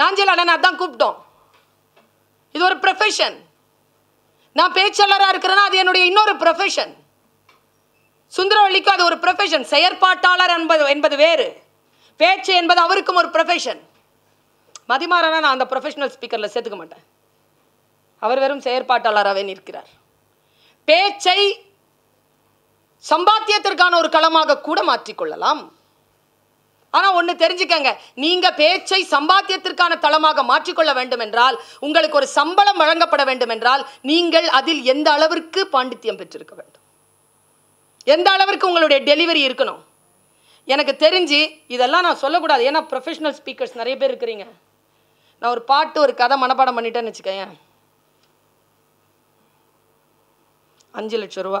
நாஞ்சல் அண்ணன் அதான் கூப்பிட்டோம், இது ஒரு ப்ரொஃபஷன். நான் பேச்சாளராக இருக்கிறேன்னா அது என்னுடைய இன்னொரு ப்ரொஃபஷன். சுந்தரவள்ளிக்கு அது ஒரு ப்ரொஃபஷன். செயற்பாட்டாளர் என்பது என்பது வேறு, பேச்சு என்பது அவருக்கும் ஒரு ப்ரொஃபஷன். மதிமாறனா நான் அந்த ப்ரொஃபஷனல் ஸ்பீக்கரில் சேர்த்துக்க மாட்டேன். அவர் வெறும் செயற்பாட்டாளராகவே நிற்கிறார். பேச்சை சம்பாத்தியத்திற்கான ஒரு களமாக கூட மாற்றிக்கொள்ளலாம். ஆனால் ஒன்று தெரிஞ்சுக்கங்க, நீங்கள் பேச்சை சம்பாத்தியத்திற்கான தளமாக மாற்றிக்கொள்ள வேண்டும் என்றால், உங்களுக்கு ஒரு சம்பளம் வழங்கப்பட வேண்டும் என்றால், நீங்கள் அதில் எந்த அளவிற்கு பாண்டித்தியம் பெற்றிருக்க வேண்டும், எந்த அளவிற்கு உங்களுடைய டெலிவரி இருக்கணும். எனக்கு தெரிஞ்சு இதெல்லாம் நான் சொல்லக்கூடாது, ஏன்னா ப்ரொஃபஷனல் ஸ்பீக்கர்ஸ் நிறைய பேர் இருக்கிறீங்க. நான் ஒரு பாட்டு ஒரு கதை மனப்பாடம் பண்ணிட்டேன்னு வச்சுக்கேன், அஞ்சு லட்சம் ரூபா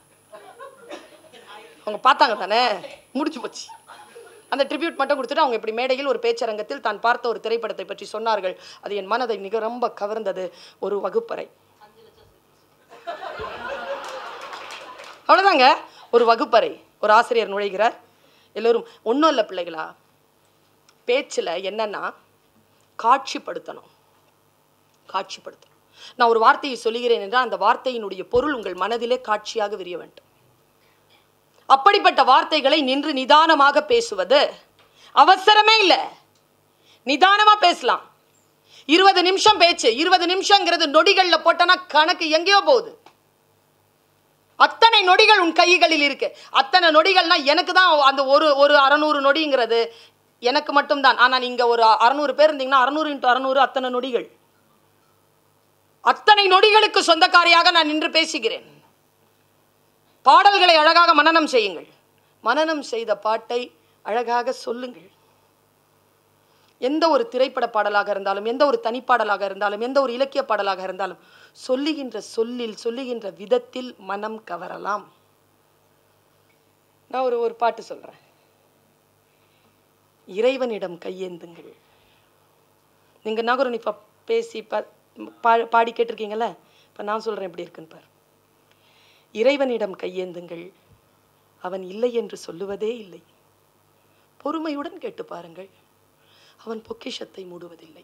அவங்க பார்த்தாங்க தானே, முடிச்சு போச்சு. அந்த ட்ரிபியூட் மட்டும் கொடுத்துட்டு அவங்க இப்படி மேடையில் ஒரு பேச்சரங்கத்தில் தான் பார்த்த ஒரு திரைப்படத்தை பற்றி சொன்னார்கள். அது என் மனதை மிக ரொம்ப கவர்ந்தது. ஒரு வகுப்பறை, அவ்வளோதாங்க. ஒரு வகுப்பறை, ஒரு ஆசிரியர் நுழைகிறார், எல்லோரும் ஒன்றும் இல்லை பிள்ளைகளா, பேச்சில் என்னன்னா காட்சிப்படுத்தணும், காட்சிப்படுத்தணும். நான் ஒரு வார்த்தையை சொல்லுகிறேன் என்றால் அந்த வார்த்தையினுடைய பொருள் உங்கள் மனதிலே காட்சியாக விரிய வேண்டும். அப்படிப்பட்ட வார்த்தைகளை நின்று நிதானமாக பேசுவது அவசரமே இல்லை, நிதானமாக பேசலாம். இருபது நிமிஷம் பேச்சு, இருபது நிமிஷங்கிறது நொடிகளில் போட்டனா கணக்கு எங்கேயோ போகுது. அத்தனை நொடிகள் உன் கைகளில் இருக்கு. அத்தனை நொடிகள்னா எனக்கு தான் அந்த ஒரு ஒரு அறநூறு நொடிங்கிறது எனக்கு மட்டும்தான். ஆனால் நீங்கள் ஒரு அறநூறு பேர் இருந்தீங்கன்னா அறநூறு இன்ட்டு அறநூறு அத்தனை நொடிகள். அத்தனை நொடிகளுக்கு சொந்தக்காரியாக நான் நின்று பேசுகிறேன். பாடல்களை அழகாக மனனம் செய்யுங்கள், மனனம் செய்த பாட்டை அழகாக சொல்லுங்கள். எந்த ஒரு திரைப்பட பாடலாக இருந்தாலும், எந்த ஒரு தனிப்பாடலாக இருந்தாலும், எந்த ஒரு இலக்கிய பாடலாக இருந்தாலும், சொல்லுகின்ற சொல்லில் சொல்லுகின்ற விதத்தில் மனம் கவரலாம். நான் ஒரு ஒரு பாட்டு சொல்றேன், இறைவனிடம் கையேந்துங்கள். நீங்கள் நாகரன் இப்போ பேசி பா பாடி கேட்டிருக்கீங்கள, இப்போ நான் சொல்கிறேன் எப்படி இருக்குன்னு பார். இறைவனிடம் கையேந்துங்கள், அவன் இல்லை என்று சொல்லுவதே இல்லை. பொறுமையுடன் கேட்டு பாருங்கள், அவன் பொக்கிஷத்தை மூடுவதில்லை.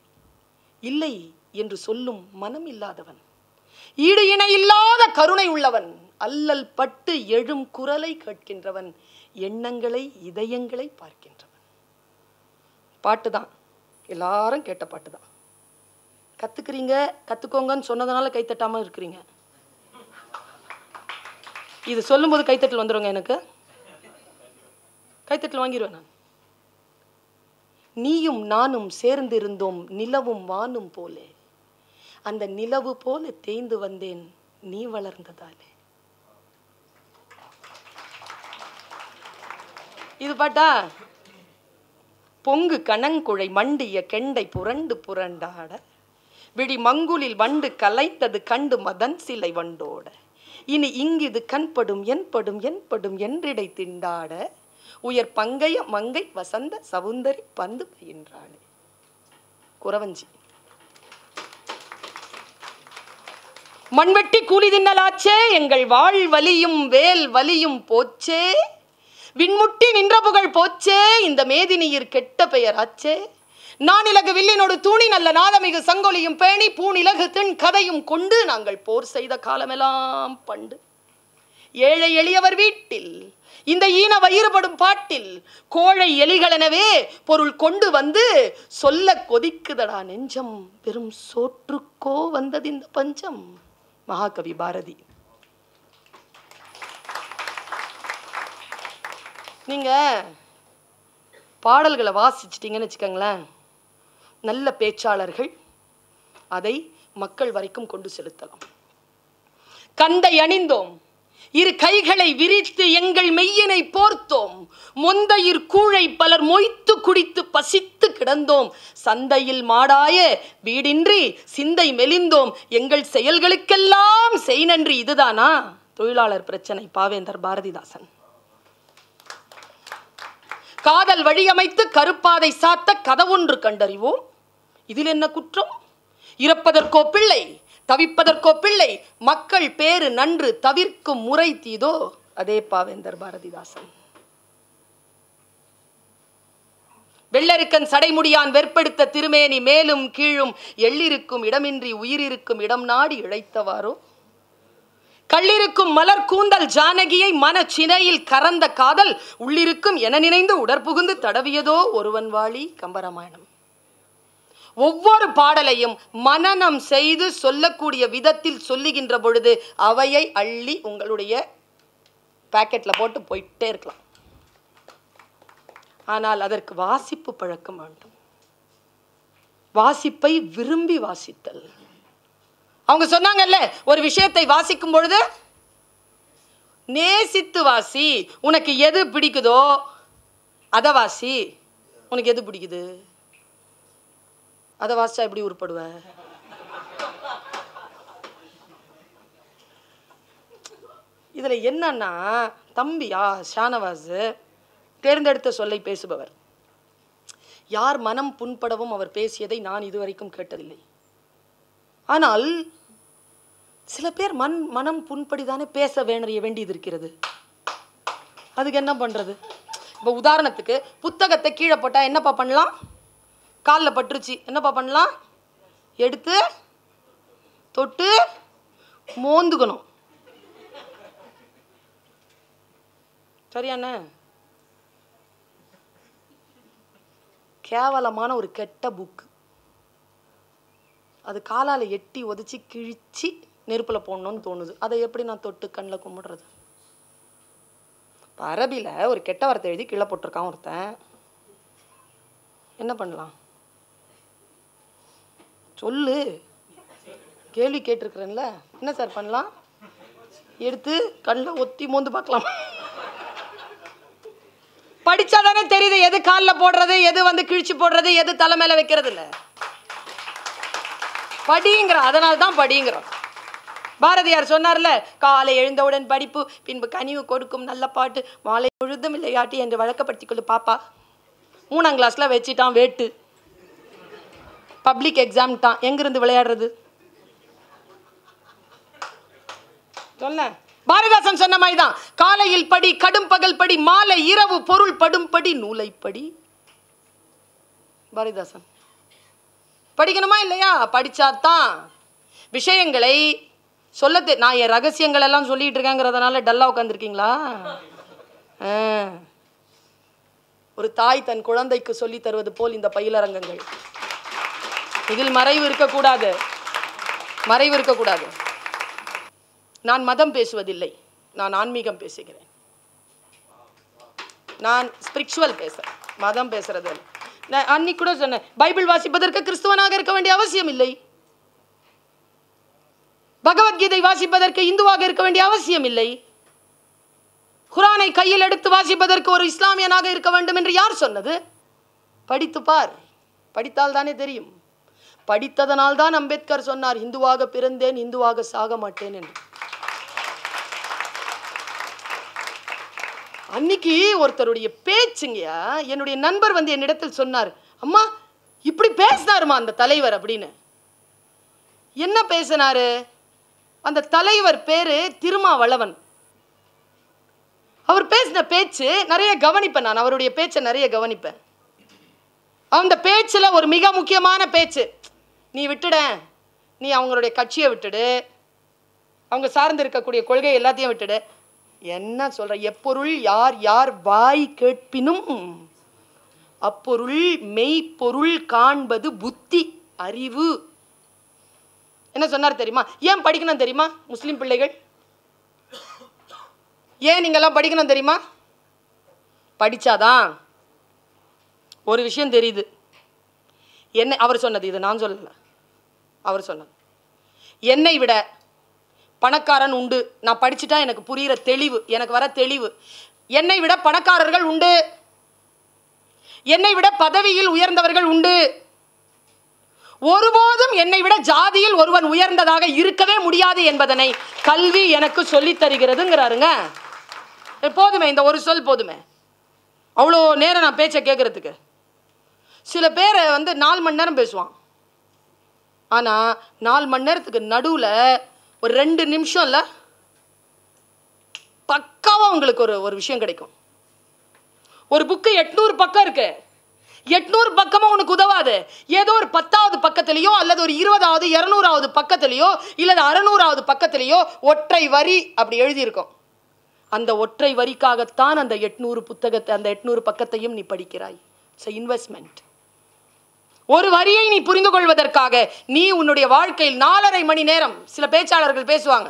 இல்லை என்று சொல்லும் மனம் இல்லாதவன், ஈடு இணை இல்லாத கருணை உள்ளவன், அல்லல் பட்டு எழும் குரலை கேட்கின்றவன், எண்ணங்களை இதயங்களை பார்க்கின்றவன். பாட்டு தான், எல்லாரும் கேட்ட பாட்டு தான். கற்றுக்கிறீங்க, கற்றுக்கோங்கன்னு சொன்னதுனால கைத்தட்டாமல் இருக்கிறீங்க. இது சொல்லும்போது கைத்தட்டல் வந்துடுங்க, எனக்கு கைத்தட்டல் வாங்கிடுவேன் நான். நீயும் நானும் சேர்ந்து இருந்தோம் நிலவும் வானும் போலே, அந்த நிலவு போல தேய்ந்து வந்தேன் நீ வளர்ந்ததாலே. இது பாட்டா? பொங்கு கணங்குழை மண்டிய கெண்டை புரண்டு புரண்டாட, விழி மங்குலில் வண்டு கலைந்தது கண்டு மதன் சிலை வண்டோட, இனி இங்கிது கண்படும் என்படும் என்படும் என்றிடை திண்டாட, உயர் பங்கைய மங்கை வசந்த சவுந்தரி பந்து பயின்றாளே. குறவஞ்சி மண்வெட்டி கூலி தின்னலாச்சே, எங்கள் வாழ் வலியும் வேல் வலியும் போச்சே, விண்முட்டி நின்ற புகழ் போச்சே, இந்த மேதினியிற் கெட்ட பெயராச்சே. நானிலகு வில்லினோடு தூணி நல்ல நாதமிகு சங்கொலியும் பேணி, பூனிலகு தின் கதையும் கொண்டு நாங்கள் போர் செய்த காலமெல்லாம் பண்டு. ஏழை எளியவர் வீட்டில் இந்த ஈன வயிறுபடும் பாட்டில், கோழை எலிகளெனவே பொருள் கொண்டு வந்து சொல்ல கொதிக்குதடா நெஞ்சம், பெரும் சோற்றுக்கோ வந்தது இந்த பஞ்சம். மகாகவி பாரதி. நீங்க பாடல்களை வாசிச்சிட்டிங்கன்னு வச்சுக்கோங்களேன், நல்ல பேச்சாளர்கள் அதை மக்கள் வரைக்கும் கொண்டு செலுத்தலாம். கந்தை அணிந்தோம் இரு கைகளை விரித்து எங்கள் மெய்யனை போர்த்தோம். மொந்தையிற் கூழை பலர் மொய்த்து குடித்து பசித்து கிடந்தோம். சந்தையில் மாடாய வீடின்றி சிந்தை மெலிந்தோம். எங்கள் செயல்களுக்கெல்லாம் செய் நன்றி. இதுதானா தொழிலாளர் பிரச்சனை? பாவேந்தர் பாரதிதாசன். காதல் வழியமைத்து கருப்பாதை சாத்த கதவொன்று கண்டறிவோம். இதில் என்ன குற்றம்? இறப்பதற்கோ பிள்ளை, தவிப்பதற்கோ பிள்ளை. மக்கள் பேரு நன்று தவிர்க்கும் முறை தீதோ. அதே பாவேந்தர் பாரதிதாசன். வெள்ளருக்கன் சடைமுடியான் வெற்படுத்த திருமேனி மேலும் கீழும் எள்ளிருக்கும் இடமின்றி உயிரிருக்கும் இடம் நாடி இழைத்தவாரோ. கள்ளிருக்கும் மலர் கூந்தல் ஜானகியை மன சினையில் கரந்த காதல் உள்ளிருக்கும் என நினைந்து உடற்புகுந்து தடவியதோ ஒருவன் வாழி. கம்பராமாயணம். ஒவ்வொரு பாடலையும் மனனம் செய்து சொல்லக்கூடிய விதத்தில் சொல்லுகின்ற பொழுது அவையை அள்ளி உங்களுடைய பாக்கெட்ல போட்டு போயிட்டே இருக்கலாம். ஆனால் அதற்கு வாசிப்பு பழக்கம் வேண்டும். வாசிப்பை விரும்பி வாசித்தல். அவங்க சொன்னாங்கல்ல, ஒரு விஷயத்தை வாசிக்கும் பொழுது நேசித்து வாசி. உனக்கு எது பிடிக்குதோ அதை வாசி. உனக்கு எது பிடிக்குது அதை வாசிச்சா எப்படி உருப்படுவ? இதுல என்னன்னா, தம்பியா ஷானவாஸ் தேர்ந்தெடுத்த சொல்லை பேசுபவர். யார் மனம் புண்படவும் அவர் பேசியதை நான் இதுவரைக்கும் கேட்டதில்லை. ஆனால் சில பேர் மண் மனம் புண்படிதானே பேச வேண்டிய வேண்டியது இருக்கிறது. அதுக்கு என்ன பண்ணுறது? இப்போ உதாரணத்துக்கு புத்தகத்தை கீழே போட்டால் என்னப்பா பண்ணலாம்? காலில் பட்டுருச்சு, என்னப்பா பண்ணலாம்? எடுத்து தொட்டு மோந்துக்கணும். சரியான கேவலமான ஒரு கெட்ட புக்கு. அது காலால் எட்டி ஒதிச்சு கிழிச்சு நெருப்பில் போடணும்னு தோணுது. அதை எப்படி நான் தொட்டு கண்ணில் கும்பிடுறது? இப்போ அரபியில் ஒரு கெட்ட வார்த்தை எழுதி கீழே போட்டிருக்கான் ஒருத்தன். என்ன பண்ணலாம் சொல்லு? கேள்வி கேட்டிருக்கிறேன்ல, என்ன சார் பண்ணலாம்? எடுத்து கண்ணில் ஒத்தி மோந்து பார்க்கலாம். படித்தாதானே தெரியுது எது காலில் போடுறது, எது வந்து கிழிச்சு போடுறது, எது தலை மேலே வைக்கிறது. இல்லை படிங்கிறோம், அதனால தான் படிங்கிறோம். பாரதியார் சொன்னார்ல, காலை எழுந்தவுடன் படிப்பு, பின்பு கனிவு கொடுக்கும் நல்ல பாட்டு, மாலை முழுதும் விளையாட்டி என்று வழக்கப்படுத்திக் கொள்ளு பாப்பா. மூணாம் கிளாஸில் வச்சுட்டான் வேட்டு, பப்ளிக் எக்ஸாம் தான். எங்கிருந்து விளையாடுறது சொல்ல? பாரதிதாசன் சொன்ன மாதிரி தான், காலையில் படி, கடும் பகல் படி, மாலை இரவு பொருள் படும்படி நூலை படி. பாரதிதாசன். படிக்கணுமா இல்லையா? படித்தாதான் விஷயங்களை சொல்லது. நான் என் ரகசியங்கள் எல்லாம் சொல்லிகிட்டு இருக்கேங்கிறதுனால டல்லாக உட்காந்துருக்கீங்களா? ஒரு தாய் தன் குழந்தைக்கு சொல்லி தருவது போல் இந்த பயிலரங்கங்கள். இதில் மறைவு இருக்கக்கூடாது, மறைவு இருக்கக்கூடாது. நான் மதம் பேசுவதில்லை, நான் ஆன்மீகம் பேசுகிறேன். நான் ஸ்பிரிச்சுவல் பேசுகிறேன், மதம் பேசுகிறது. நான் அன்னைக்கு கூட சொன்னேன், பைபிள் வாசிப்பதற்கு கிறிஸ்துவனாக இருக்க வேண்டிய அவசியம் இல்லை, பகவத்கீதை வாசிப்பதற்கு இந்துவாக இருக்க வேண்டிய அவசியம் இல்லை, குரானை கையில் எடுத்து வாசிப்பதற்கு ஒரு இஸ்லாமியனாக இருக்க வேண்டும் என்று யார் சொன்னது? படித்து பார், படித்தால் தானே தெரியும். படித்ததனால் தான் அம்பேத்கர் சொன்னார், இந்துவாக பிறந்தேன் இந்துவாக சாக மாட்டேன் என்று. அன்னைக்கு ஒருத்தருடைய பேச்சுங்கயா, என்னுடைய நண்பர் வந்து என்னிடத்தில் சொன்னார், அம்மா இப்படி பேசினாருமா அந்த தலைவர் அப்படின்னு. என்ன பேசினாரு? அந்த தலைவர் பேரு திருமாவளவன். அவர் பேசின பேச்சு நிறைய கவனிப்பேன், நான் அவருடைய பேச்சை நிறைய கவனிப்பேன். அந்த பேச்சில் ஒரு மிக முக்கியமான பேச்சு, நீ விட்டுட, நீ அவங்களுடைய கட்சியை விட்டுடு, அவங்க சார்ந்து இருக்கக்கூடிய கொள்கை எல்லாத்தையும் விட்டுடு. என்ன சொல்ற? எப்பொருள் யார் யார் வாய் கேட்பினும் அப்பொருள் மெய்ப்பொருள் காண்பது புத்தி அறிவு. என்ன சொன்னார் தெரியுமா? ஏன் படிக்கணும் தெரியுமா முஸ்லிம் பிள்ளைகள்? ஏன் நீங்கெல்லாம் படிக்கணும் தெரியுமா? படிச்சாதான் ஒரு விஷயம் தெரியுது. என்ன அவர் சொன்னது? இது நான் சொல்லல, அவர் சொன்னது. என்னை விட பணக்காரன் உண்டு, நான் படிச்சுட்டா எனக்கு புரிகிற தெளிவு, எனக்கு வர தெளிவு, என்னை விட பணக்காரர்கள் உண்டு, என்னை விட பதவியில் உயர்ந்தவர்கள் உண்டு, ஒருபோதும் என்னை விட ஜாதியில் ஒருவன் உயர்ந்ததாக இருக்கவே முடியாது என்பதனை கல்வி எனக்கு சொல்லித் தருகிறதுங்கிறாருங்க. போதுமே, இந்த ஒரு சொல் போதுமே அவ்வளோ நேரம் நான் பேச்சை கேட்குறதுக்கு. சில பேரை வந்து நாலு மணி நேரம் பேசுவான், ஆனால் நாலு மணி நேரத்துக்கு நடுவில் ஒரு ரெண்டு நிமிஷம் இல்லை பக்காவாக உங்களுக்கு ஒரு ஒரு விஷயம் கிடைக்கும். ஒரு புக்கு எட்நூறு பக்கம் இருக்கு, எட்நூறு பக்கமும் உனக்கு உதவாது. ஏதோ ஒரு பத்தாவது பக்கத்திலையோ அல்லது ஒரு இருபதாவது இருநூறாவது பக்கத்திலையோ இல்லது அறுநூறாவது பக்கத்திலையோ ஒற்றை வரி அப்படி எழுதியிருக்கோம். அந்த ஒற்றை வரிக்காகத்தான் அந்த எட்நூறு புத்தகத்தை அந்த எட்நூறு பக்கத்தையும் நீ படிக்கிறாய். It's investment. ஒரு வரியை நீ புரிந்து கொள்வதற்காக நீ உன்னுடைய வாழ்க்கையில் நாலரை மணி நேரம் சில பேச்சாளர்கள் பேசுவாங்க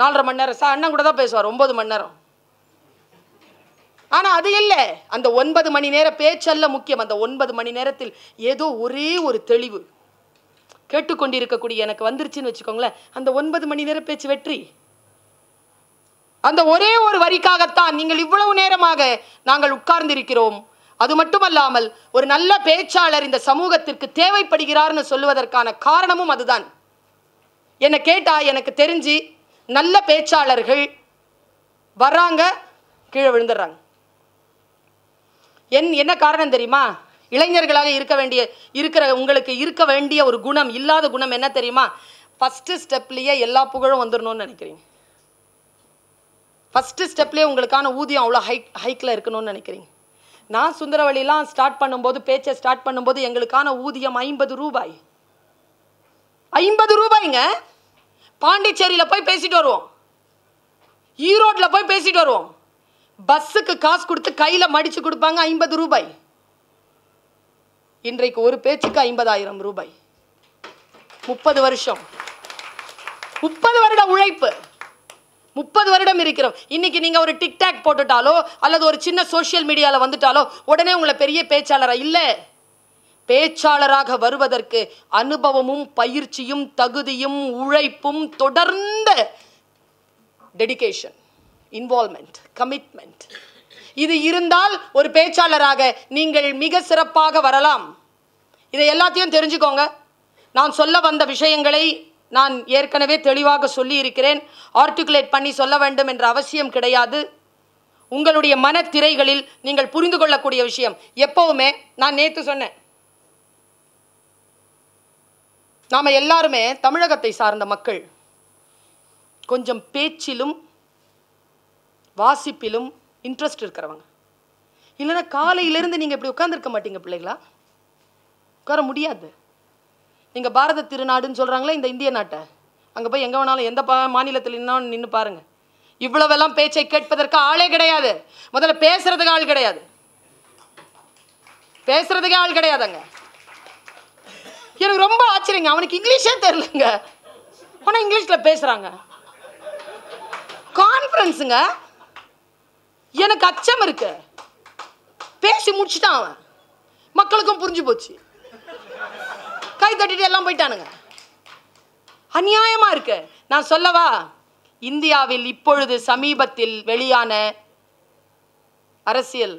நாலரை மணி நேரம் சார் அண்ணன் கூட தான் பேசுவார் ஒன்பது மணி நேரம். ஆனால் அது இல்லை, அந்த ஒன்பது மணி நேர பேச்சல்ல முக்கியம். அந்த ஒன்பது மணி நேரத்தில் ஏதோ ஒரே ஒரு தெளிவு கேட்டுக்கொண்டிருக்கக்கூடிய எனக்கு வந்துருச்சுன்னு வச்சுக்கோங்களேன், அந்த ஒன்பது மணி நேர பேச்சு வெற்றி. அந்த ஒரே ஒரு வரிக்காகத்தான் நீங்கள் இவ்வளவு நேரமாக நாங்கள் உட்கார்ந்திருக்கிறோம். அது மட்டுமல்லாமல் ஒரு நல்ல பேச்சாளர் இந்த சமூகத்திற்கு தேவைப்படுகிறார்னு சொல்லுவதற்கான காரணமும் அதுதான். என்னை கேட்டால் எனக்கு தெரிஞ்சு நல்ல பேச்சாளர்கள் வர்றாங்க, கீழே விழுந்துடுறாங்க. என் என்ன காரணம் தெரியுமா? இளைஞர்களாக இருக்க வேண்டிய இருக்கிற உங்களுக்கு இருக்க வேண்டிய ஒரு குணம், இல்லாத குணம் என்ன தெரியுமா? ஃபஸ்ட்டு ஸ்டெப்லேயே எல்லா புகழும் வந்துடணும்னு நினைக்கிறீங்க. ஃபஸ்ட்டு ஸ்டெப்லேயே உங்களுக்கான ஊதியம் அவ்வளோ ஹை ஹைக்கில் இருக்கணும்னு நினைக்கிறீங்க. நான் சுந்தரவள்ளிலாம் ஸ்டார்ட் பண்ணும்போது பேச்சை ஸ்டார்ட் பண்ணும்போது எங்களுக்கான ஊதியம் ஐம்பது ரூபாய் ஐம்பது ரூபாய்ங்க. பாண்டிச்சேரியில் போய் பேசிட்டு வருவோம், ஈரோட்டில் போய் பேசிட்டு வருவோம், பஸ்ஸுக்கு காசு கொடுத்து கையில் மடித்து கொடுப்பாங்க ஐம்பது ரூபாய். இன்றைக்கு ஒரு பேச்சுக்கு ஐம்பதாயிரம் ரூபாய். முப்பது வருஷம் முப்பது வருட உழைப்பு, முப்பது வருடம் இருக்கிறோம். இன்னைக்கு நீங்கள் ஒரு டிக்டாக் போட்டுட்டாலோ அல்லது ஒரு சின்ன சோஷியல் மீடியாவில் வந்துட்டாலோ உடனே உங்களை பெரிய பேச்சாளராக இல்லை. பேச்சாளராக வருவதற்கு அனுபவமும் பயிற்சியும் தகுதியும் உழைப்பும் தொடர்ந்த டெடிகேஷன், இன்வால்மெண்ட், கமிட்மெண்ட் இது இருந்தால் ஒரு பேச்சாளராக நீங்கள் மிக சிறப்பாக வரலாம். இதை எல்லாத்தையும் தெரிஞ்சுக்கோங்க. நான் சொல்ல வந்த விஷயங்களை நான் ஏற்கனவே தெளிவாக சொல்லி இருக்கிறேன். ஆர்டிகுலேட் பண்ணி சொல்ல வேண்டும் என்ற அவசியம் கிடையாது. உங்களுடைய மனத்திரைகளில் நீங்கள் புரிந்து கொள்ளக்கூடிய விஷயம் எப்பவுமே. நான் நேற்று சொன்னேன், நாம எல்லாருமே தமிழகத்தை சார்ந்த மக்கள் கொஞ்சம் பேச்சிலும் வாசிப்பிலும் இன்ட்ரெஸ்ட் இருக்கிறவங்க. இல்லைன்னா காலையிலேருந்து நீங்கள் இப்படி உட்காந்துருக்க மாட்டீங்க பிள்ளைகளா, உட்கார முடியாது. நீங்கள் பாரத திருநாடுன்னு சொல்கிறாங்களே இந்த இந்திய நாட்டை, அங்கே போய் எங்கே வேணாலும் எந்த பா மாநிலத்தில் நின்னாலும் நின்று பாருங்கள், இவ்வளவெல்லாம் பேச்சை கேட்பதற்கு ஆளே கிடையாது. முதல்ல பேசுகிறதுக்கு ஆள் கிடையாது, பேசுகிறதுக்கே ஆள் கிடையாதுங்க. எனக்கு ரொம்ப ஆச்சரியங்க, அவனுக்கு இங்கிலீஷே தெரிலங்க, ஆனால் இங்கிலீஷில் பேசுகிறாங்க. கான்ஃபரன்ஸுங்க, எனக்கு அச்சம் இருக்கு. பேசி முடிச்சுட்டான் அவன், மக்களுக்கும் புரிஞ்சு போச்சு, கை தட்டிட்டு எல்லாம் போயிட்டானுங்க. அநியாயமா இருக்கு. நான் சொல்லவா, இந்தியாவில் இப்பொழுது சமீபத்தில் வெளியான அரசியல்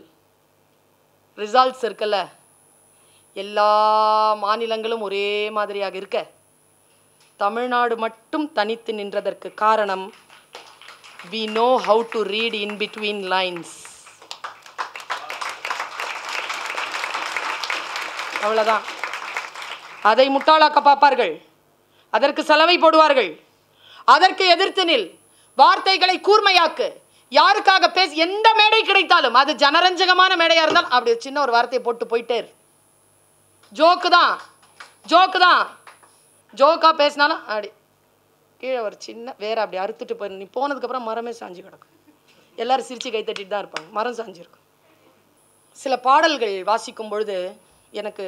ரிசல்ட்ஸ் இருக்குல்ல, எல்லா மாநிலங்களும் ஒரே மாதிரியாக இருக்க தமிழ்நாடு மட்டும் தனித்து நின்றதற்கு காரணம் we know how to read in between lines. அவ்வளவுதான். அதை முட்டாளாக்க பார்ப்பார்கள், அதற்கு செலவை போடுவார்கள், அதற்கு எதிர்த்து நில், வார்த்தைகளை கூர்மையாக்கு, யாருக்காக பேச எந்த மேடை கிடைத்தாலும் அது ஜனரஞ்சகமான மேடையா இருந்தால் அப்படி சின்ன ஒரு வார்த்தையை போட்டு போயிட்டே இரு. ஜோக்கு தான் ஜோக்கு தான் ஜோக்கா பேசினாலும் அப்படி கீழே ஒரு சின்ன வேற அப்படி அறுத்துட்டு போய் நீ போனதுக்கப்புறம் மரமே சாஞ்சு கிடக்கும். எல்லாரும் சிரித்து கை தட்டிட்டு தான் இருப்பாங்க, மரம் சாஞ்சிருக்கும். சில பாடல்கள் வாசிக்கும் பொழுது எனக்கு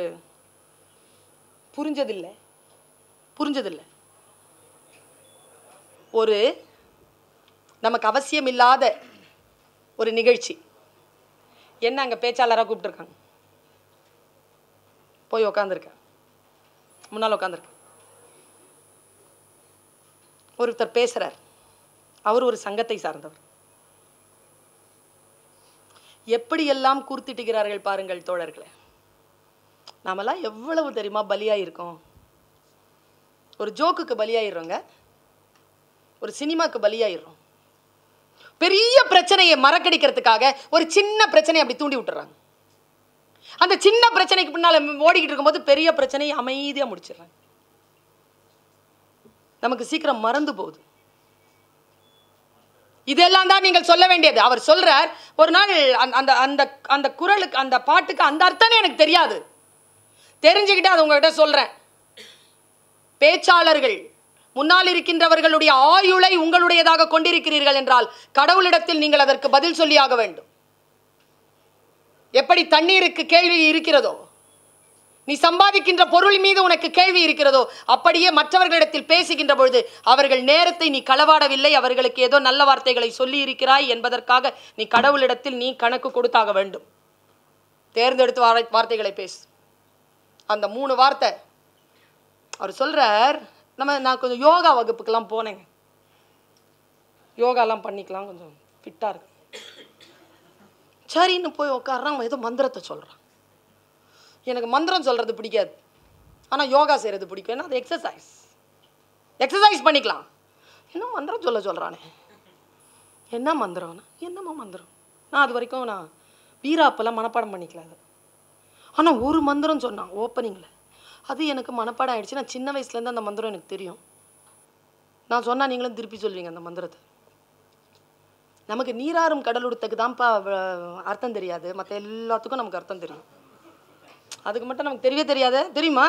புரிஞ்சதில்லை புரிஞ்சதில்லை ஒரு நமக்கு அவசியமில்லாத ஒரு நிகழ்ச்சி. என்ன அங்கே பேச்சாளராக கூப்பிட்டுருக்காங்க, போய் உக்காந்துருக்கேன், முன்னால் உட்காந்துருக்கேன். ஒருத்தர் பேசுகிறார், அவர் ஒரு சங்கத்தை சார்ந்தவர். எப்படியெல்லாம் கூர்த்திட்டுகிறார்கள் பாருங்கள் தோழர்களே. நாமெல்லாம் எவ்வளவு தெரியுமா பலியாயிருக்கோம். ஒரு ஜோக்குக்கு பலியாயிடுறோங்க, ஒரு சினிமாவுக்கு பலியாயிடுறோம். பெரிய பிரச்சனையை மறக்கடிக்கிறதுக்காக ஒரு சின்ன பிரச்சனையை அப்படி தூண்டி விட்டுறாங்க. அந்த சின்ன பிரச்சனைக்கு பின்னால் ஓடிக்கிட்டு இருக்கும்போது பெரிய பிரச்சனையை அமைதியாக முடிச்சிடுறாங்க. நமக்கு சீக்கிரம் மறந்து போகுது. இதெல்லாம் தான் நீங்கள் சொல்ல வேண்டியது. அவர் சொல்றார், ஒரு நாள் அந்த அந்த அந்த குரலுக்கு, அந்த பாட்டுக்கு அந்த அர்த்தமே எனக்கு தெரியாது, தெரிஞ்சுக்கிட்டு அது உங்ககிட்ட சொல்றேன். பேச்சாளர்கள், முன்னால் இருக்கின்றவர்களுடைய ஆயுளை உங்களுடையதாக கொண்டிருக்கிறீர்கள் என்றால் கடவுளிடத்தில் நீங்கள் அதற்கு பதில் சொல்லியாக வேண்டும். எப்படி தண்ணீருக்கு கேள்வி இருக்கிறதோ, நீ சம்பாதிக்கின்ற பொருள் மீது உனக்கு கேள்வி இருக்கிறதோ, அப்படியே மற்றவர்களிடத்தில் பேசுகின்ற பொழுது அவர்கள் நேரத்தை நீ களவாடவில்லை, அவர்களுக்கு ஏதோ நல்ல வார்த்தைகளை சொல்லி இருக்கிறாய் என்பதற்காக நீ கடவுளிடத்தில் நீ கணக்கு கொடுத்தாக வேண்டும். தேர்ந்தெடுத்து வார்த்தைகளை பேசு. அந்த மூணு வார்த்தை அவர் சொல்றார். நம்ம நான் கொஞ்சம் யோகா வகுப்புக்கெல்லாம் போனேங்க, யோகாலாம் பண்ணிக்கலாம், கொஞ்சம் ஃபிட்டாக இருக்கு. சரின்னு போய் உட்காடுறான். அவன் ஏதோ மந்திரத்தை சொல்கிறான். எனக்கு மந்திரம் சொல்கிறது பிடிக்காது, ஆனால் யோகா செய்கிறது பிடிக்கும். ஏன்னா அது எக்ஸசைஸ், எக்ஸசைஸ் பண்ணிக்கலாம். என்ன மந்திரம் சொல்ல சொல்கிறானே, என்ன மந்திரம்னா என்னம்மா மந்திரம், நான் அது வரைக்கும் நான் வீராப்பெல்லாம் மனப்பாடம் பண்ணிக்கலாது. ஆனால் ஒரு மந்திரம் சொன்னான் ஓப்பனிங்கில், அது எனக்கு மனப்பாடம் ஆகிடுச்சு. நான் சின்ன வயசுலேருந்து அந்த மந்திரம் எனக்கு தெரியும். நான் சொன்னால் நீங்களும் திருப்பி சொல்வீங்க அந்த மந்திரத்தை. நமக்கு நீராறும் கடலுடுத்துக்கு தான்ப்பா அர்த்தம் தெரியாது, மற்ற எல்லாத்துக்கும் நமக்கு அர்த்தம் தெரியும். அதுக்கு மட்டும் நமக்கு தெரியவே தெரியாது. தெரியுமா?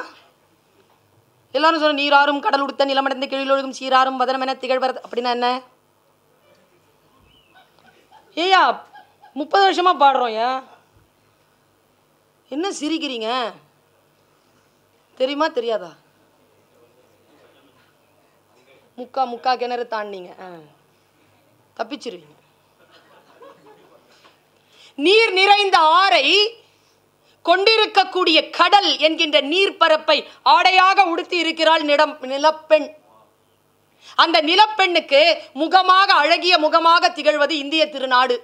எல்லாரும் சொன்ன நீராறும் கடல் உடுத்த நிலமடைந்து கிழிலொழுகும் சீராறும் வதனம் என திகழ்வரது அப்படின்னா என்ன? ஏயா முப்பது வருஷமா பாடுறோம், ஏன் என்ன சிரிக்கிறீங்க? தெரியுமா தெரியாதா? முக்கா முக்கா கிணறு தாண்டிங்க, தப்பிச்சிருவீங்க. நீர் நிறைந்த ஆறை கொண்டிருக்கக்கூடிய கடல் என்கின்ற நீர்பரப்பை ஆடையாக உடுத்தி இருக்கிறாள் நிலம் நிலப்பெண். அந்த நிலப்பெண்ணுக்கு முகமாக, அழகிய முகமாக திகழ்வது இந்திய திருநாடு.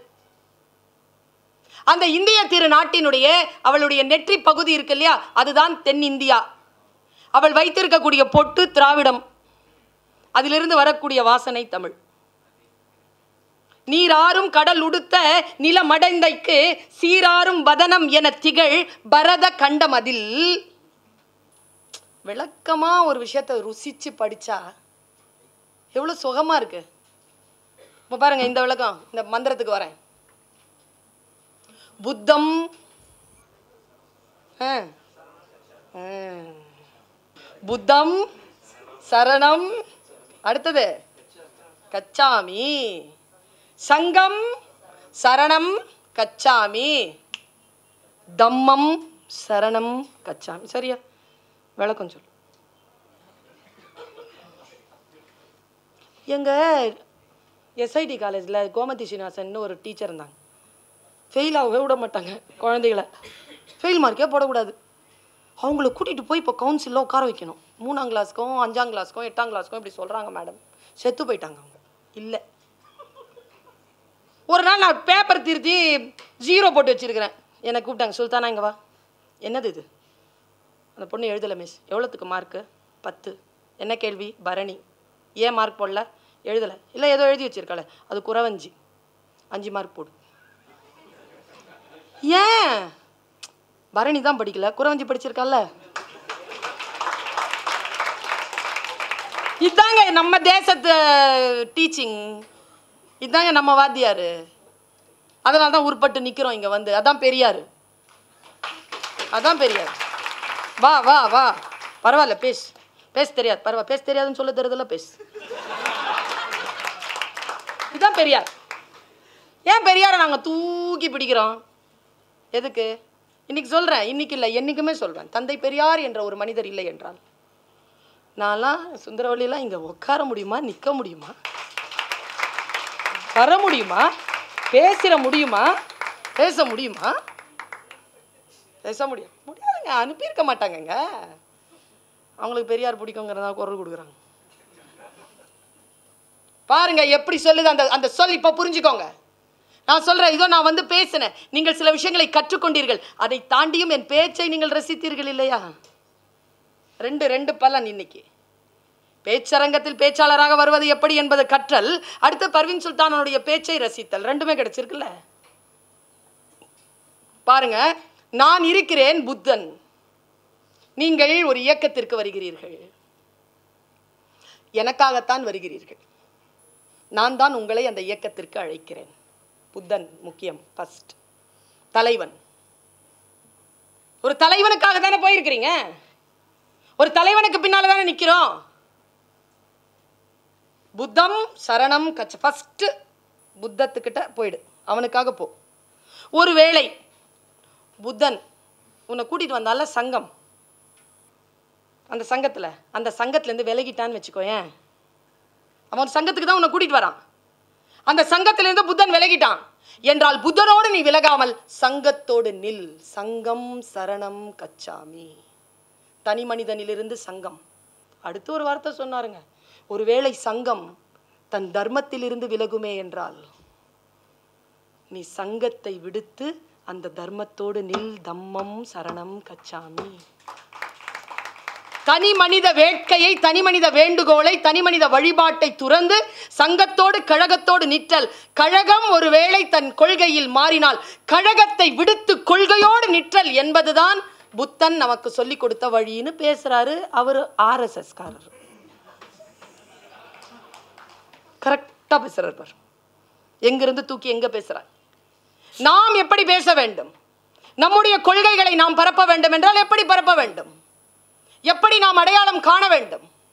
அந்த இந்திய திருநாட்டினுடைய அவளுடைய நெற்றி பகுதி இருக்கு இல்லையா, அதுதான் தென்னிந்தியா. அவள் வைத்திருக்கக்கூடிய பொட்டு திராவிடம், அதிலிருந்து வரக்கூடிய வாசனை தமிழ். நீராறும் கடல் உடுத்த நிலமடைந்தைக்கு சீராறும் வதனம் என திகழ் பரத கண்டமதில். விளக்கமா ஒரு விஷயத்தை ருசிச்சு படிச்சா எவ்வளவு சுகமா இருக்கு. இப்ப பாருங்க இந்த விளக்கம். இந்த மந்திரத்துக்கு வரேன். புத்தம் புத்தம் சரணம், அடுத்தது கச்சாமி, சங்கம் சரணம் கச்சாமி, தம்மம் சரணம் கச்சாமி. சரியா? விளக்கம் சொல்லு. எங்கள் எஸ்ஐடி காலேஜில் கோமதி ஸ்ரீனிவாசன் ஒரு டீச்சர் இருந்தாங்க. ஃபெயில் ஆகவே விட மாட்டாங்க குழந்தைகளை. ஃபெயில் மார்க்கே போடக்கூடாது. அவங்கள கூட்டிகிட்டு போய் இப்போ கவுன்சிலில் உட்கார வைக்கணும். மூணாம் கிளாஸ்க்கும் அஞ்சாம் கிளாஸ்க்கும் எட்டாம் கிளாஸ்க்கும் இப்படி சொல்கிறாங்க மேடம். செத்து போயிட்டாங்க அவங்க. இல்லை, ஒரு நாள் நான் பேப்பர் திருத்தி ஜீரோ போட்டு வச்சுருக்கிறேன். என்னை கூப்பிட்டாங்க, சுல்தானா இங்கே வா. என்னது இது? அந்த பொண்ணு எழுதலை மிஸ். எவ்வளோத்துக்கு மார்க்கு? பத்து. என்ன கேள்வி? பரணி. ஏன் மார்க் போடல? எழுதலை. இல்லை, ஏதோ எழுதி வச்சுருக்காள், அது குறவஞ்சி, அஞ்சு மார்க் போடு. ஏன்? பரணி தான் படிக்கல, குறவஞ்சி படிச்சிருக்கால. இதுதாங்க நம்ம தேசத்து டீச்சிங், இதுதாங்க நம்ம வாத்தியார். அதனால தான் உருப்பட்டு நிற்கிறோம் இங்கே வந்து. அதான் பெரியார், அதான் பெரியார். வா வா வா, பரவாயில்ல பேசு, பேச தெரியாது, பரவாயில்ல பேச தெரியாதுன்னு சொல்ல தெரியுதுல, பேசு. இதுதான் பெரியார். ஏன் பெரியாரை நாங்கள் தூக்கி பிடிக்கிறோம்? எதுக்கு? இன்னைக்கு சொல்கிறேன், இன்னைக்கு இல்லை என்றைக்குமே சொல்கிறேன், தந்தை பெரியார் என்ற ஒரு மனிதர் இல்லை என்றால் நான்லாம் சுந்தரவள்ளிலாம் இங்கே உட்கார முடியுமா, நிற்க முடியுமா, வர முடியுமா, பேசிட முடியுமா, பேச முடியுமா, பேச முடியும் முடியாதுங்க. அனுப்பியிருக்க மாட்டாங்கங்க. அவங்களுக்கு பெரியார் பிடிக்குங்கிறதா குரல் கொடுக்குறாங்க. பாருங்க எப்படி சொல்லுது அந்த அந்த சொல் இப்போ புரிஞ்சுக்கோங்க. நான் சொல்கிறேன், இதோ நான் வந்து பேசினேன், நீங்கள் சில விஷயங்களை கற்றுக்கொண்டீர்கள், அதை தாண்டியும் என் பேச்சை நீங்கள் ரசித்தீர்கள் இல்லையா? ரெண்டு ரெண்டு பலன். இன்னைக்கு பேச்சரங்கத்தில் பேச்சாளராக வருவது எப்படி என்பது கற்றல், அடுத்து பர்வின் சுல்தானுடைய பேச்சை ரசித்தல், ரெண்டுமே கிடைச்சிருக்குல்ல. பாருங்க, நான் இருக்கிறேன் புத்தன், நீங்கள் ஒரு இயக்கத்திற்கு வருகிறீர்கள், எனக்காகத்தான் வருகிறீர்கள், நான் தான் உங்களை அந்த இயக்கத்திற்கு அழைக்கிறேன். புத்தன் முக்கியம், ஃபர்ஸ்ட் தலைவன். ஒரு தலைவனுக்காக தானே போயிருக்கிறீங்க, ஒரு தலைவனுக்கு பின்னால தானே நிற்கிறோம். புத்தம் சரணம் கச்ச, ஃபர்ஸ்ட் புத்தத்துக்கிட்ட போயிடு, அவனுக்காக போ. ஒருவேளை புத்தன் உன்னை கூட்டிகிட்டு வந்தால சங்கம், அந்த சங்கத்தில் அந்த சங்கத்திலேருந்து விலகிட்டான்னு வச்சுக்கோயேன், அவன் ஒரு சங்கத்துக்கு தான் உன்னை கூட்டிகிட்டு வரான், அந்த சங்கத்திலேருந்து புத்தன் விலகிட்டான் என்றால் புத்தனோடு நீ விலகாமல் சங்கத்தோடு நில். சங்கம் சரணம் கச்சாமி, தனி மனிதனிலிருந்து சங்கம். அடுத்து ஒரு வார்த்தை சொன்னாருங்க, ஒருவேளை சங்கம் தன் தர்மத்திலிருந்து விலகுமே என்றால் நீ சங்கத்தை விடுத்து அந்த தர்மத்தோடு நில். தம்மம் சரணம் கச்சாமி. தனி மனித வேட்கையை, தனி மனித வேண்டுகோளை, தனி மனித வழிபாட்டை துறந்து சங்கத்தோடு கழகத்தோடு நிற்றல். கழகம் ஒருவேளை தன் கொள்கையில் மாறினால் கழகத்தை விடுத்து கொள்கையோடு நிற்றல் என்பதுதான் புத்தன் நமக்கு சொல்லிக் கொடுத்த வழின்னு பேசுறாரு அவரு. ஆர்எஸ்எஸ் காரர் கரெக்டா பேசுறார் பார், எங்கிருந்து தூக்கி எங்க பேசுறார். நாம் எப்படி பேச வேண்டும், நம்முடைய கொள்கைகளை நாம் பரப்ப வேண்டும் என்றால் எப்படி பரப்ப வேண்டும், எப்படி நாம் அடையாளம் காண வேண்டும்?